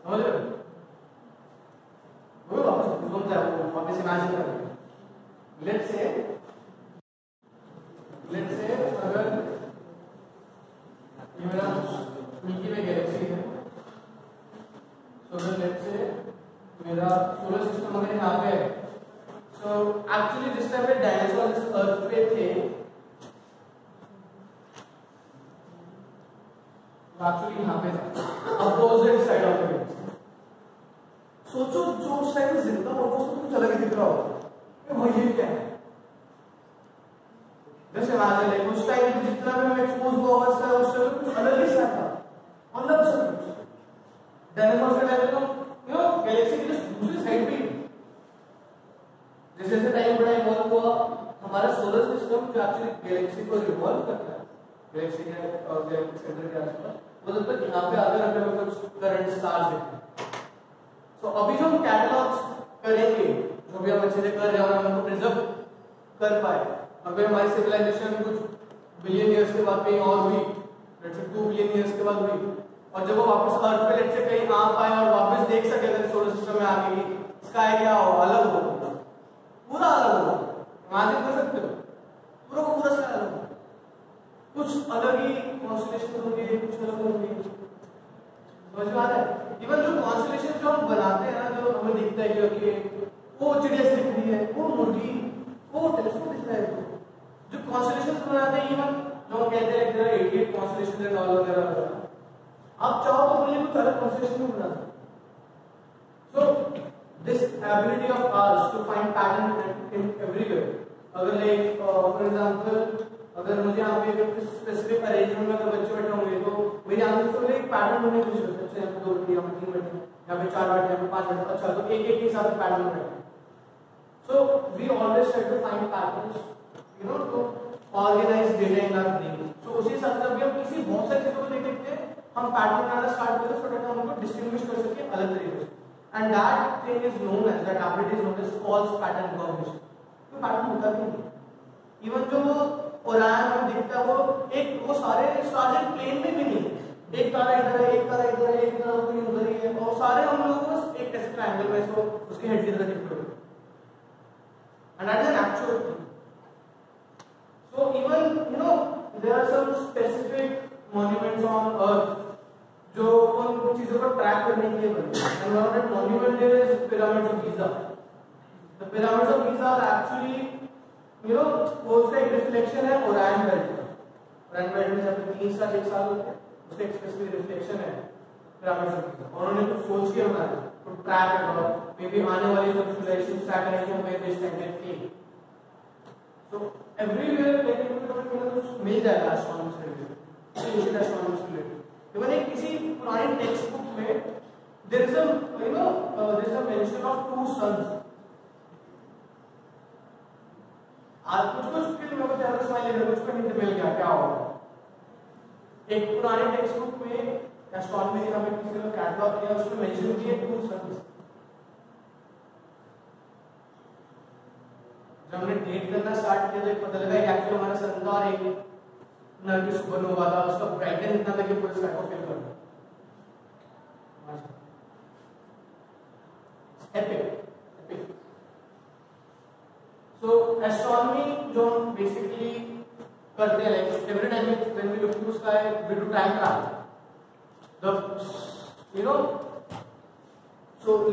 समझ रहे हो वो वापस घूम जाए वो वापस इमेजिन करें. लेट्स से अगर ये मेरा मिल्की वे गैलेक्सी है सो अगर लेट्स से मेरा सोलर सिस्टम अगर यहाँ पे है सो एक्चुअली जिस टाइम पे डायनासोर इस अर्थ पे थे एक्चुअली यहाँ पे opposite side of the galaxy. सोचो जो उस टाइम जिंदा होगा उसको कुछ अलग ही दिख रहा होगा भाई ये क्या है. जैसे राजा ने उस टाइम जितना भी मैं एक्सपोज हुआ होगा उसका उस टाइम कुछ अलग ही था मतलब सब डायनासोर के टाइम में यू नो गैलेक्सी की दूसरी साइड पे जैसे जैसे टाइम बड़ा इवॉल्व हुआ हमारा सोलर सिस्टम जो एक्चुअली गैलेक्सी को रिवॉल्व करता है गैलेक्सी के और गैलेक्सी सेंटर के आसपास वो तब तक यहां पे अगर हमें कुछ करंट स्टार्स दिखते हैं. तो अभी जो हम कैटलॉग्स करेंगे जो भी हम अच्छे से कर रहे हैं और हमको प्रिजर्व कर पाए अगर हमारी सिविलाइजेशन कुछ बिलियन ईयर्स के बाद में और हुई लेट्स से 2 बिलियन ईयर्स के बाद हुई और जब वो वापस अर्थ पे लेट्स से कहीं आ पाए और वापस देख सके अगर सोलर सिस्टम में आगे की स्काई क्या हो अलग हो पूरा अलग हो इमेजिन कर सकते हो पूरा पूरा स्काई अलग हो कुछ अलग ही कॉन्स्टेलेशन होंगे कुछ अलग होंगे. समझ में आ रहा है इवन जो कॉन्स्टेलेशन जो हम बनाते हैं ना जो हमें दिखता है कि वो चिड़िया दिख रही है वो मुर्गी वो टेलीस्कोप दिख रहा है जो कॉन्स्टेलेशंस बनाते हैं इवन जो हम कहते हैं इधर 88 कॉन्स्टेलेशन एंड ऑल वगैरह आप चाहो तो बोलिए कुछ अलग कॉन्स्टेलेशन भी बना सकते. So this ability of ours to find pattern in everywhere अगर लाइक फॉर एग्जांपल अगर मुझे यहां पे एक स्पेसिफिक अरेंजमेंट में अगर बच्चे बैठे होंगे तो मेरे आंसर से एक पैटर्न होने की जरूरत है. जैसे हम 2 बैठे हम 3 बैठे या फिर 4 बैठे हम 5 बैठे अच्छा तो एक एक के हिसाब से पैटर्न बनाएंगे. So we always try to find patterns you know to organise data in our brain. So उसी हिसाब से जब हम किसी बहुत सारी चीजों को देखते हैं हम पैटर्न बनाना स्टार्ट करते हैं सो दैट हम उनको डिस्टिंग्विश कर सके अलग तरीके से and that thing is known as that ability is known as false pattern recognition. तो पैटर्न होता नहीं है इवन जो वो ओरान में दिखता है वो एक वो सारे स्टार्स प्लेन में भी नहीं एक तारा इधर है एक तारा इधर है एक तारा कोई उधर ही है और सारे हम लोगों को बस एक ऐसे ट्रायंगल में इसको उसके हेड की तरह दिख रहे हैं and that is actual. So even you know there are some specific monuments on earth जो उन चीजों को ट्रैक करने के लिए बने and one of that monument is pyramids of Giza. The pyramids of Giza are actually you know वो उसका एक रिफ्लेक्शन है ओरियन बेल्ट का. ओरियन बेल्ट में जब 3 साल एक साल होता है उसका एक स्पेसिफिक रिफ्लेक्शन है पिरामिड्स का और उन्होंने कुछ सोच के बनाया तो ट्रैक करना मे बी आने वाली जो सिविलाइजेशन ट्रैक करेंगे हमें दिस स्टैंडर्ड थी. सो एवरीवेयर लेकिन मतलब मिल जाएगा एस्ट्रोनॉमर्स के लिए एशियन एस्ट्रोनॉमर्स के लिए इवन एक किसी पुराने टेक्स्ट बुक में there is a you know there is a mention of 2 suns आज कुछ कुछ फिल्म लोगों को कुछ मिल गया, क्या होगा। एक पुराने टेक्स्ट बुक में एस्ट्रोनॉमी का कैटलॉग किया, उसमें मेंशन किए टू सन्स। जब हमने डेट करना स्टार्ट किया तो एक पता लगा एक्चुअली हमारा सन का एक नर्क सुपरनोवा था, उसका ब्राइटनेस इतना था कि पूरे स्काई को फिल कर दिया। Epic. So astronomy जो basically करते हैं like every time when we look to the sky we do time travel. So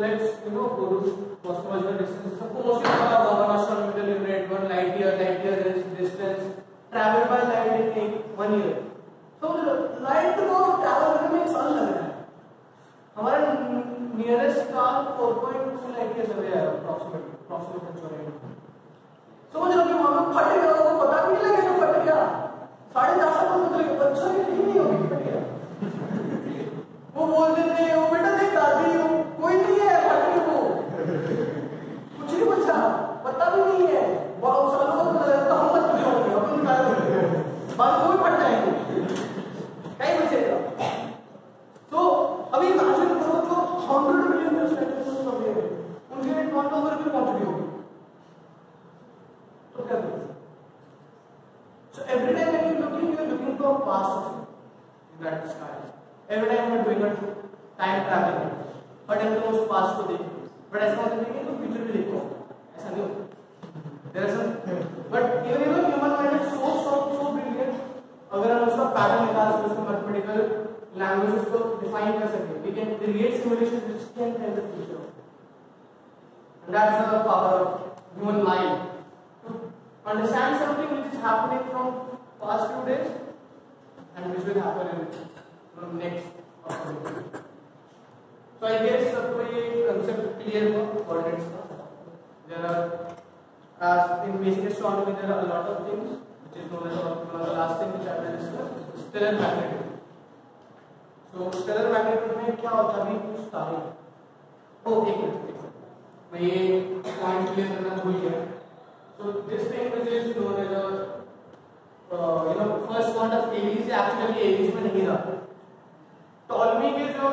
let's go to cosmological distance. सबको mostly पता होगा astronomical unit 1 light year is distance travel by light in एक 1 year. तो light को travel करने में एक साल लग रहा है। हमारा nearest star 4.2 लाइट ईयर चले यार अप्रॉक्सीमेटली समझ रहे हो। वहां पे फट गया, वो पता भी नहीं लगा कि फट गया। 4.5 साल तक मतलब बच्चों की नहीं नहीं होगी फट गया। वो बोल देते हैं, वो बेटा देख दादी हो कोई नहीं है फट गया, वो कुछ नहीं बचा, पता भी नहीं है। बहुत सालों से पता लगता हम मत जो होंगे अपन निकाल बाद वो भी फट जाएंगे, कहीं बचेगा। तो अभी इमेजिन करो जो 100 मिलियन में स्टेटस हो गए उनके रेट 1 करोड़ पे पहुंच गई होगी तो क्या होगा। So every time when you looking to a past in that sky, every time you are doing a time travel but हम तो उस पास्ट को देखते, बट ऐसा होता नहीं है तो फ्यूचर भी देखो, ऐसा नहीं होता। There is but even you human mind is so brilliant, अगर हम उसका पैटर्न निकाल सके, उसका मैथमेटिकल लैंग्वेजेस को डिफाइन कर सकते हैं, we can create simulations which can tell the future. That's the power of human mind to understand something which is happening from past few days and which will happen in from next upcoming. So I guess सबको ये concept clear हुआ already का। There are as in basic astronomy there are a lot of things which is known as the last thing which I will discuss, stellar magnetism। तो stellar magnetism में क्या होता है अभी कुछ तारे ओके मैं ये पॉइंट क्लियर करना भूल गया। So this thing is known as first quant of Aries. Actually Aries में नहीं रहा, टॉलमी के जो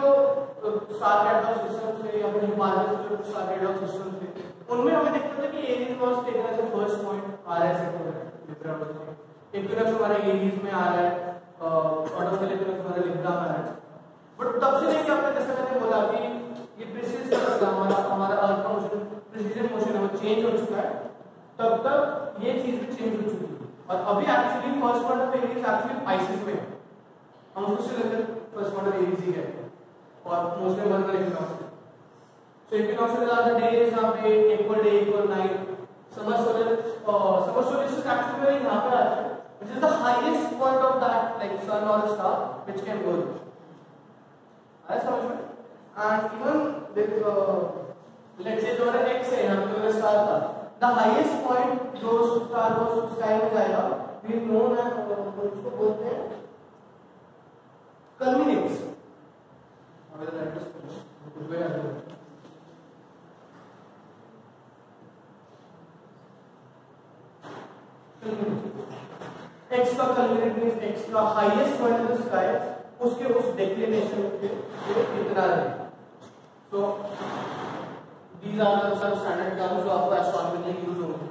स्टार कैटलॉग सिस्टम से या फिर मार्स के जो स्टार कैटलॉग सिस्टम से उनमें हमें देखते थे कि Aries was taken as the first point आर एस एक्वेटस। एक्वेटस हमारा एरीज में आ रहा है, ऑर्डर के लिए हमारा लिब्रा में आ रहा है। बट तब से लेके आपने जैसे मैंने बोला कि ये प्रिसीजन हमारा अर्थ का मोशन प्रिसीजन मोशन है वो चेंज हो चुका है, तब तक ये चीज भी चेंज हो चुकी है। और अभी actually first quant of Aries actually Pisces में हम उसको लेकर फर्स्ट क्वांट ऑफ एरीज ही कहते हैं और मोस्टली वर्क का equinox. So equinox is are the days of day equal day equal night. Summer solar is actually यहां पे आता है which is the highest point of that like sun और स्टार व्हिच कैन गो समझ में। And even देखो let's say जो है एक्स है हम लोग स्टार था द हाईएस्ट पॉइंट जो स्टार को स्काई में जाएगा वी नोन एज उसको बोलते हैं कल्मिनेट्स। अब इधर एड्रेस कुछ गया एक्स का कल्मिनेट मींस एक्स का highest point of the sky उसके उस डेक्लिनेशन पे कितना रहेगा। सो दीज आर द सब स्टैंडर्ड टर्म्स जो आपको एस्ट्रोनॉमी में यूज होंगे।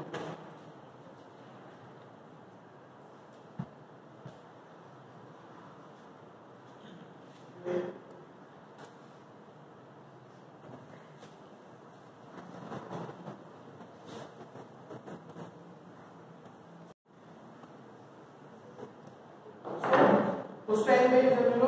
उस टाइम पे जब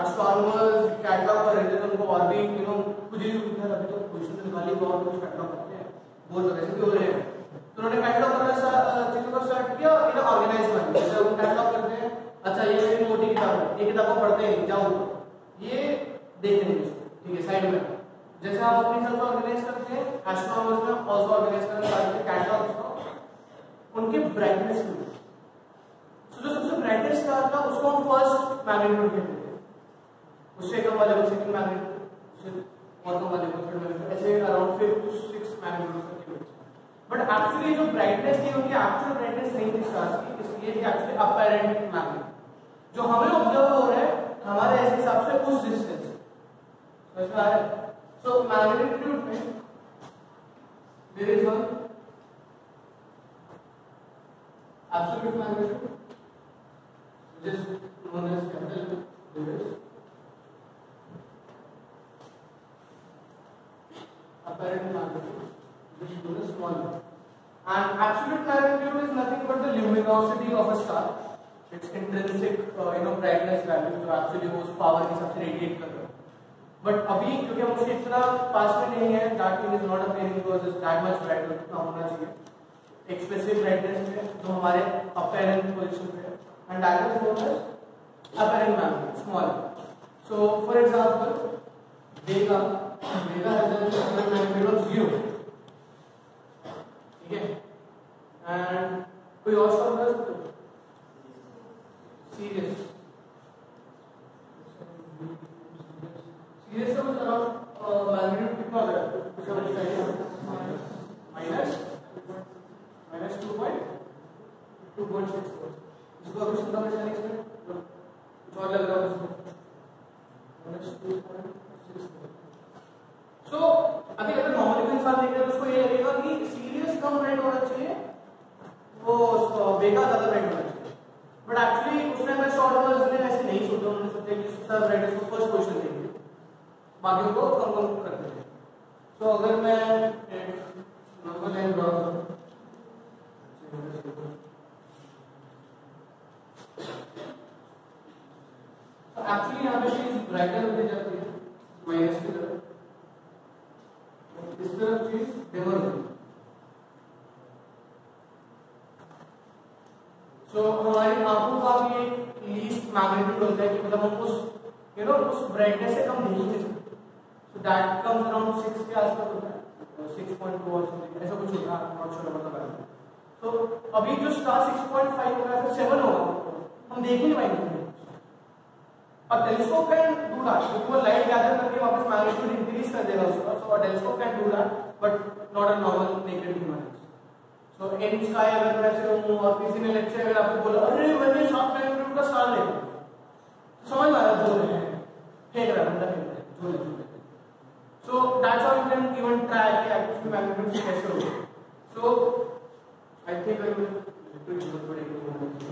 एस्ट्रोनॉमर्स कैटलॉग पर रहते थे उनको और भी कुछ ही उधर अभी तो क्वेश्चन निकाली हुआ और कुछ कैटलॉग करते हैं बहुत तरह से हो रहे हैं। तो उन्होंने कैटलॉग करना चीज़ों को स्टार्ट किया और इन्हें ऑर्गेनाइज करना। जैसे वो कैटलॉग करते हैं, अच्छा ये मेरी मोटी किताब है, ये किताब को पढ़ते हैं जाओ ये देख लेंगे ठीक है साइड में। जैसे आप अपने हिसाब से ऑर्गेनाइज करते हैं एस्ट्रोनॉमर्स में ऑल्सो ऑर्गेनाइज करना कैटलॉग्स को उनके ब्राइटनेस में। तो जो सबसे ब्राइटेस्ट स्टार था उसको हम फर्स्ट मैग्नीट्यूड कहते हैं, उससे कम वाले को सेकंड मैग्नीट्यूड, उससे और कम वाले को थर्ड मैग्नीट्यूड, ऐसे अराउंड 5 to 6 मैग्नीट्यूड तक के होते हैं। बट एक्चुअली जो ब्राइटनेस है उनकी एक्चुअल ब्राइटनेस नहीं थी स्टार्स की, इसलिए ये एक्चुअली अपैरेंट मानी जो हमें ऑब्जर्व हो रहा है हमारे ऐसे हिसाब से उस डिस्टेंस समझ में आ रहा है। सो मैग्नीट्यूड में there is one absolute magnitude which is known as capital Venus, apparent magnitude, which is known as one, and absolute magnitude is nothing but the luminosity of a star, its intrinsic brightness value जो actually वो उस power के हिसाब से radiate कर रहा है। But अभी क्योंकि हम उससे इतना पास में नहीं है, that thing is not appearing because it's that much brighter जितना होना चाहिए। Expressive brightness में तो हमारे apparent position पे and that is known as apparent magnitude, small. So, for example, Vega has an apparent magnitude of 0. Okay, and we also have Sirius. Sirius is around magnitude minus 2.64. इसको कुछ समझ में आने इसमें कुछ और लग रहा है उसको -2.64। सो अभी अगर नॉर्मली कोई इंसान देख रहा है उसको ये लगेगा कि सीरियस कम ब्राइट होना चाहिए, वो वेगा ज्यादा ब्राइट होना चाहिए, बट एक्चुअली उसने मैं शॉर्टकट्स में ऐसे नहीं सोचा, उन्होंने सोचा कि इसका ब्राइटनेस को फर्स्ट पोजीशन देंगे बाकियों को कम कम कर देंगे। सो अगर मैं नंबर लाइन ड्रा करूं एक्चुअली यहाँ पे चीज ब्राइटर होती जाती है माइनस की तरफ, इस तरफ चीज डिमर होती है। सो हमारी आंखों का भी एक लीस्ट मैग्नीट्यूड होता है कि मतलब हम उस उस ब्राइटनेस से कम नहीं है। सो दैट कम्स अराउंड 6 के आसपास होता है, 6.2 और ऐसा कुछ होता है, नॉट श्योर अबाउट दैट। तो अभी जो स्टार 6.5 होगा फिर 7 होगा हम देख ही नहीं पाएंगे। अब टेलीस्कोप कैन डू दैट, वो लाइट गैदर करके वापस मैग्नीट्यूड इंक्रीज कर देगा उसका। So telescope can do that but not a normal naked human. So in sky अगर मैं से हूं और किसी ने लेक्चर अगर आपको बोला अरे मैंने शॉर्ट मैग्नीट्यूड का स्टार ले, समझ में आ रहा जो है फेंक रहा बंदा जो है। So that's how you can even try कि एक्चुअली मैग्नीट्यूड कैसे होगा। So I think I will to is थोड़ी इम्पोर्टेंट।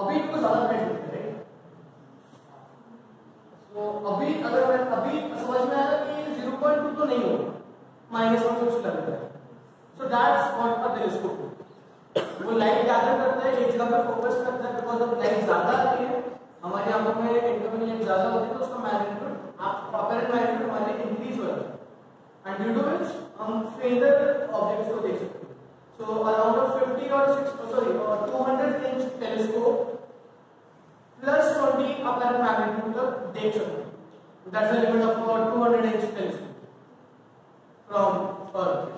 अभी इनको ज्यादा ब्राइट दिखते हैं। तो अभी अगर मैं अभी समझ में आया कि 0.2 तो नहीं हो, -1 कुछ लग रहा है। So that's what a telescope वो लाइट गैदर करता है, एक जगह पर फोकस करता है, बिकॉज़ ऑफ लाइट ज्यादा आती है हमारे आंखों में, इंटरमीडिएट ज्यादा होती है तो उसका मैग्नीट्यूड आप अपरेंट मैग्नीट्यूड हमारे इंक्रीज हो जाता है एंड ड्यू टू व्हिच हम फेदर ऑब्जेक्ट्स को देख सकते हैं। So around a 200 inch telescope +20 apparent magnitude तक देख सकते हैं। That's the limit of 200 inch telescope from earth.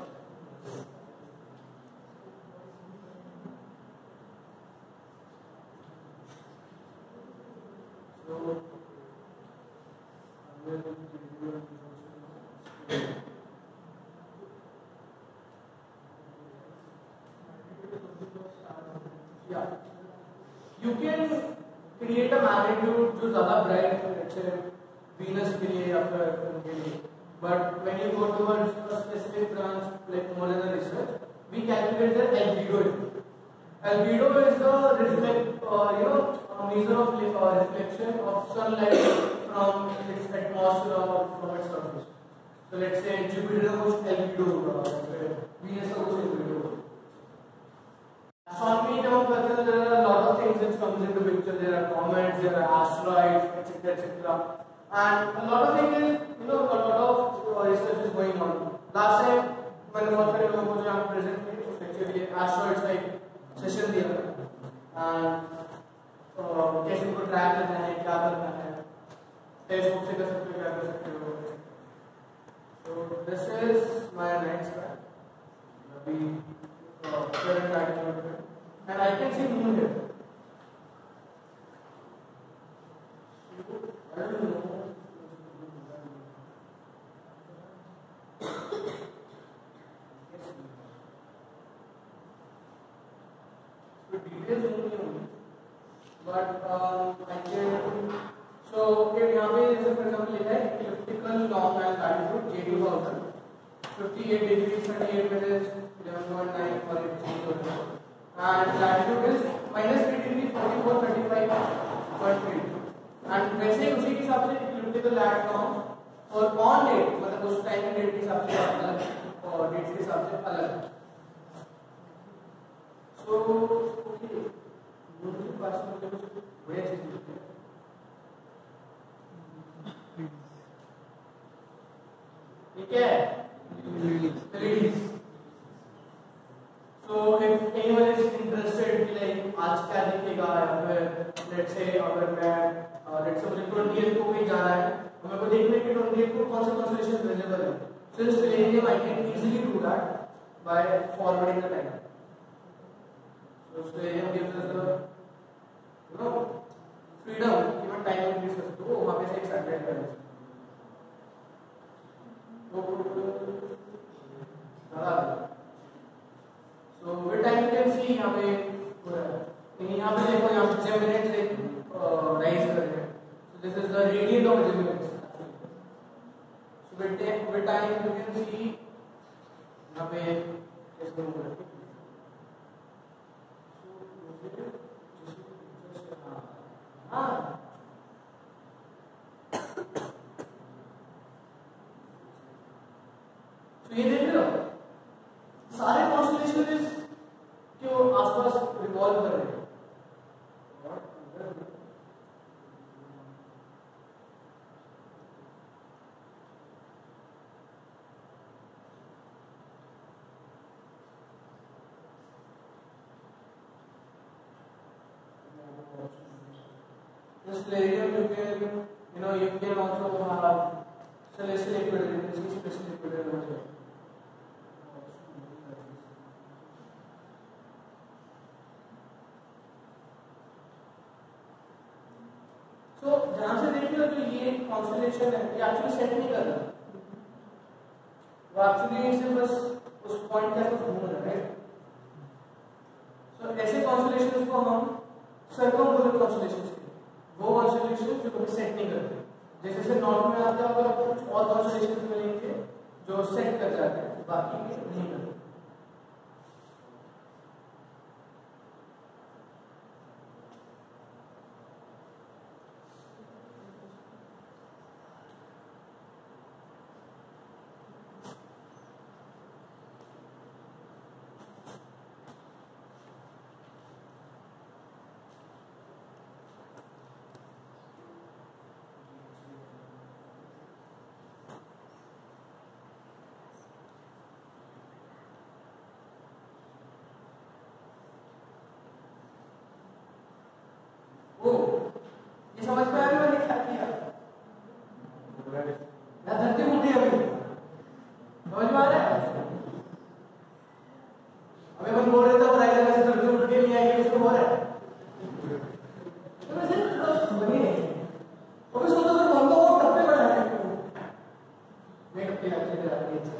Stellarium, you can also have celestial equilibrium, special equilibrium. So ध्यान से देखिए जो ये कॉन्स्टेलेशन है ये एक्चुअली सेट नहीं कर रहा, वो एक्चुअली से बस उस पॉइंट का घूम रहा है। सो ऐसे कॉन्स्टेलेशन को हम सर्कमपोलर कॉन्स्टेलेशन, वो कॉन्स्टेलेशन जो कभी सेट नहीं करते, जैसे जैसे नॉर्थ में आता है आपको कुछ और कॉन्स्टेलेशन मिलेंगे जो सेट कर जाते हैं, बाकी के नहीं करते। हो। ये समझ में आया मैंने क्या किया? ना धरती उल्टी है अभी, समझ में आ रहा है? अभी अपन बोल रहे थे बताइए कैसे धरती उल्टी नहीं आई, इसको बोल रहे तो वैसे तो बनी है। अभी सोचो तो हम लोग टप्पे पर जाते हैं, मैं टप्पे अच्छे से जाती है।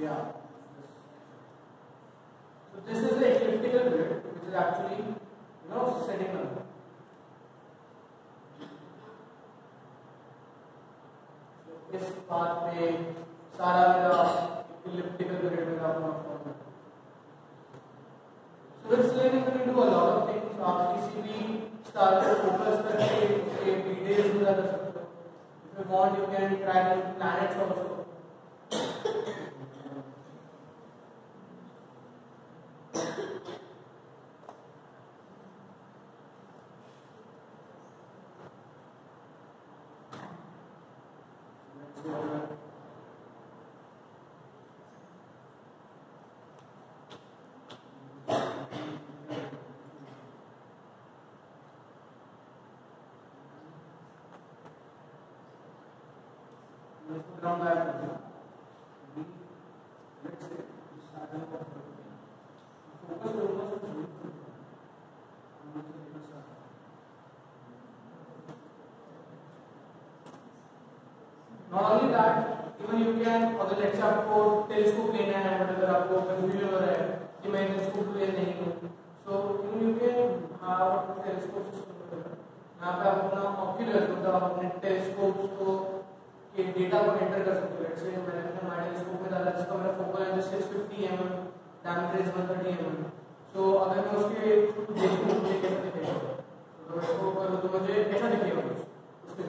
Yeah. So this is the elliptical grid, which is actually, you know, spherical. So इस बात पे सारा मेरा elliptical grid में काम करना है। So इसलिए मैं going to do a lot of things. आप किसी भी star पे focus करके उसके details में जा सकते हो। If you want, you can try planets also. Not only that, even you can अगर लेट्स आपको टेलीस्कोप लेना है, बट अगर आपको कंफ्यूजन हो रहा है कि मैं टेलीस्कोप ले नहीं हूँ, so even you can have telescope system. यहाँ पे आप अपना ऑक्यूलर मतलब आप अपने टेलीस्कोप को के डेटा को एंटर कर सकते हो। लेट्स से मैंने अपने माइंड टेलीस्कोप में डाला, जिसका मेरा फोकल है जो 650 mm, डायमीटर 130 mm। तो अगर मैं उसके देखूँ मुझे कैसा दिखेगा, तो इसको करूँ तो मुझे कैसा दिखेगा उसके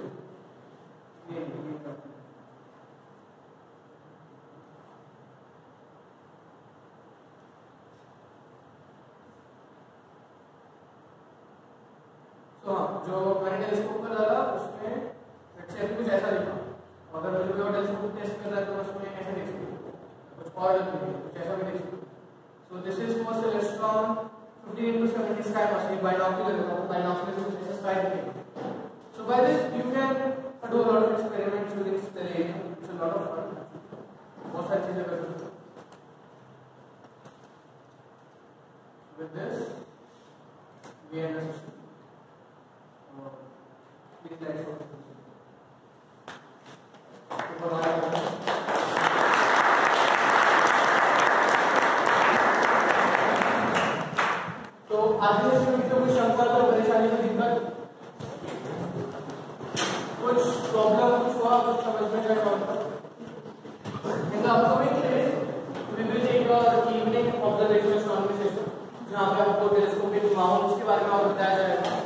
तो हाँ, जो मैंने टेलीस्कोप पर डाला उसमें एक्चुअली कुछ ऐसा दिखा। अगर मुझे कोई और टेलीस्कोप टेस्ट कर रहा है तो उसमें ऐसा देख सकते, कुछ और कुछ ऐसा भी देख सकते। So this is for celestron 15 to 70 sky machine binoculars. Binoculars is sky thing. So by this you can do a lot of experiments using Stellarium. It's a lot of fun. बहुत सारी चीजें कर सकते हो। With this we end the session. Please like for this. Bye. आज के session में कोई शंका तो परेशानी की दिक्कत कुछ प्रॉब्लम कुछ हुआ कुछ समझ में नहीं आता लेकिन आपको भी विभिन्न और इवनिंग ऑब्जर्वेशन एस्ट्रोनॉमी सेशन जहाँ पे आपको टेलीस्कोपिक माउंट्स के बारे में और बताया जाएगा,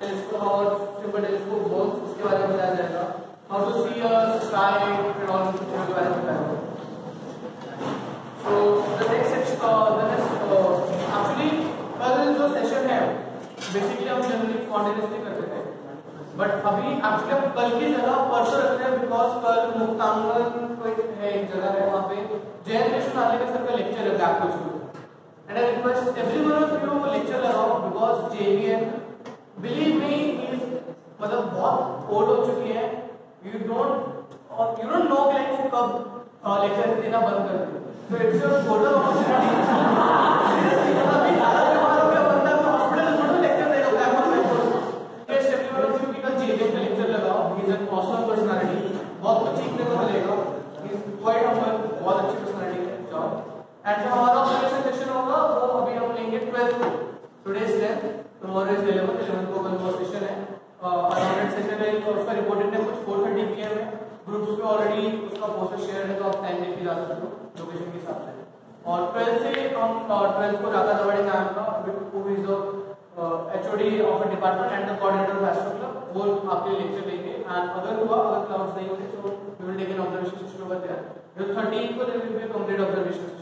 टेलीस्कोप और सिंपल टेलीस्कोप बोथ उसके बारे में बताया जाएगा, how to see a sky and all के बारे में बताया जाएगा। So the next session actually कल जो सेशन है बेसिकली हम जनरली कॉन्टिन्यूसली करते थे, बट अभी एक्चुअली हम कल की जगह परसों रखते हैं, बिकॉज कल मुक्तांगन कोई है एक जगह है वहाँ पे जयंत कृष्ण आलिया सर का लेक्चर है back to school. And I request everyone of you वो लेक्चर लगाओ, because JVN believe me is मतलब बहुत ओल्ड हो चुकी है। यू डोंट नो कि वो कब लेक्चर देना बंद कर दे, so it's your golden opportunity. बहुत अच्छी सीखने को मिलेगा, क्वाइट हमारा बहुत अच्छी पर्सनालिटी है जाओ। एंड जो हमारा ऑब्जर्वेशन सेशन होगा वो अभी हम लेंगे 12 को, टुडे इज 10, टुमारो इज 11 को कल वो सेशन है। अराउंड सेशन है और उसका रिपोर्टेड है कुछ 4:30 PM है। ग्रुप्स पे ऑलरेडी उसका पोस्ट शेयर है तो आप टाइम देख के जा सकते हो लोकेशन के हिसाब से। और 12 से हम 12 को राघा दवाड़ी नाम का who is HOD of a department and the coordinator of astro club वो आपके लेक्चर लेंगे। And अगर क्लाउड्स नहीं होते तो we will take an observation session over there. 13 को there will be a complete observation.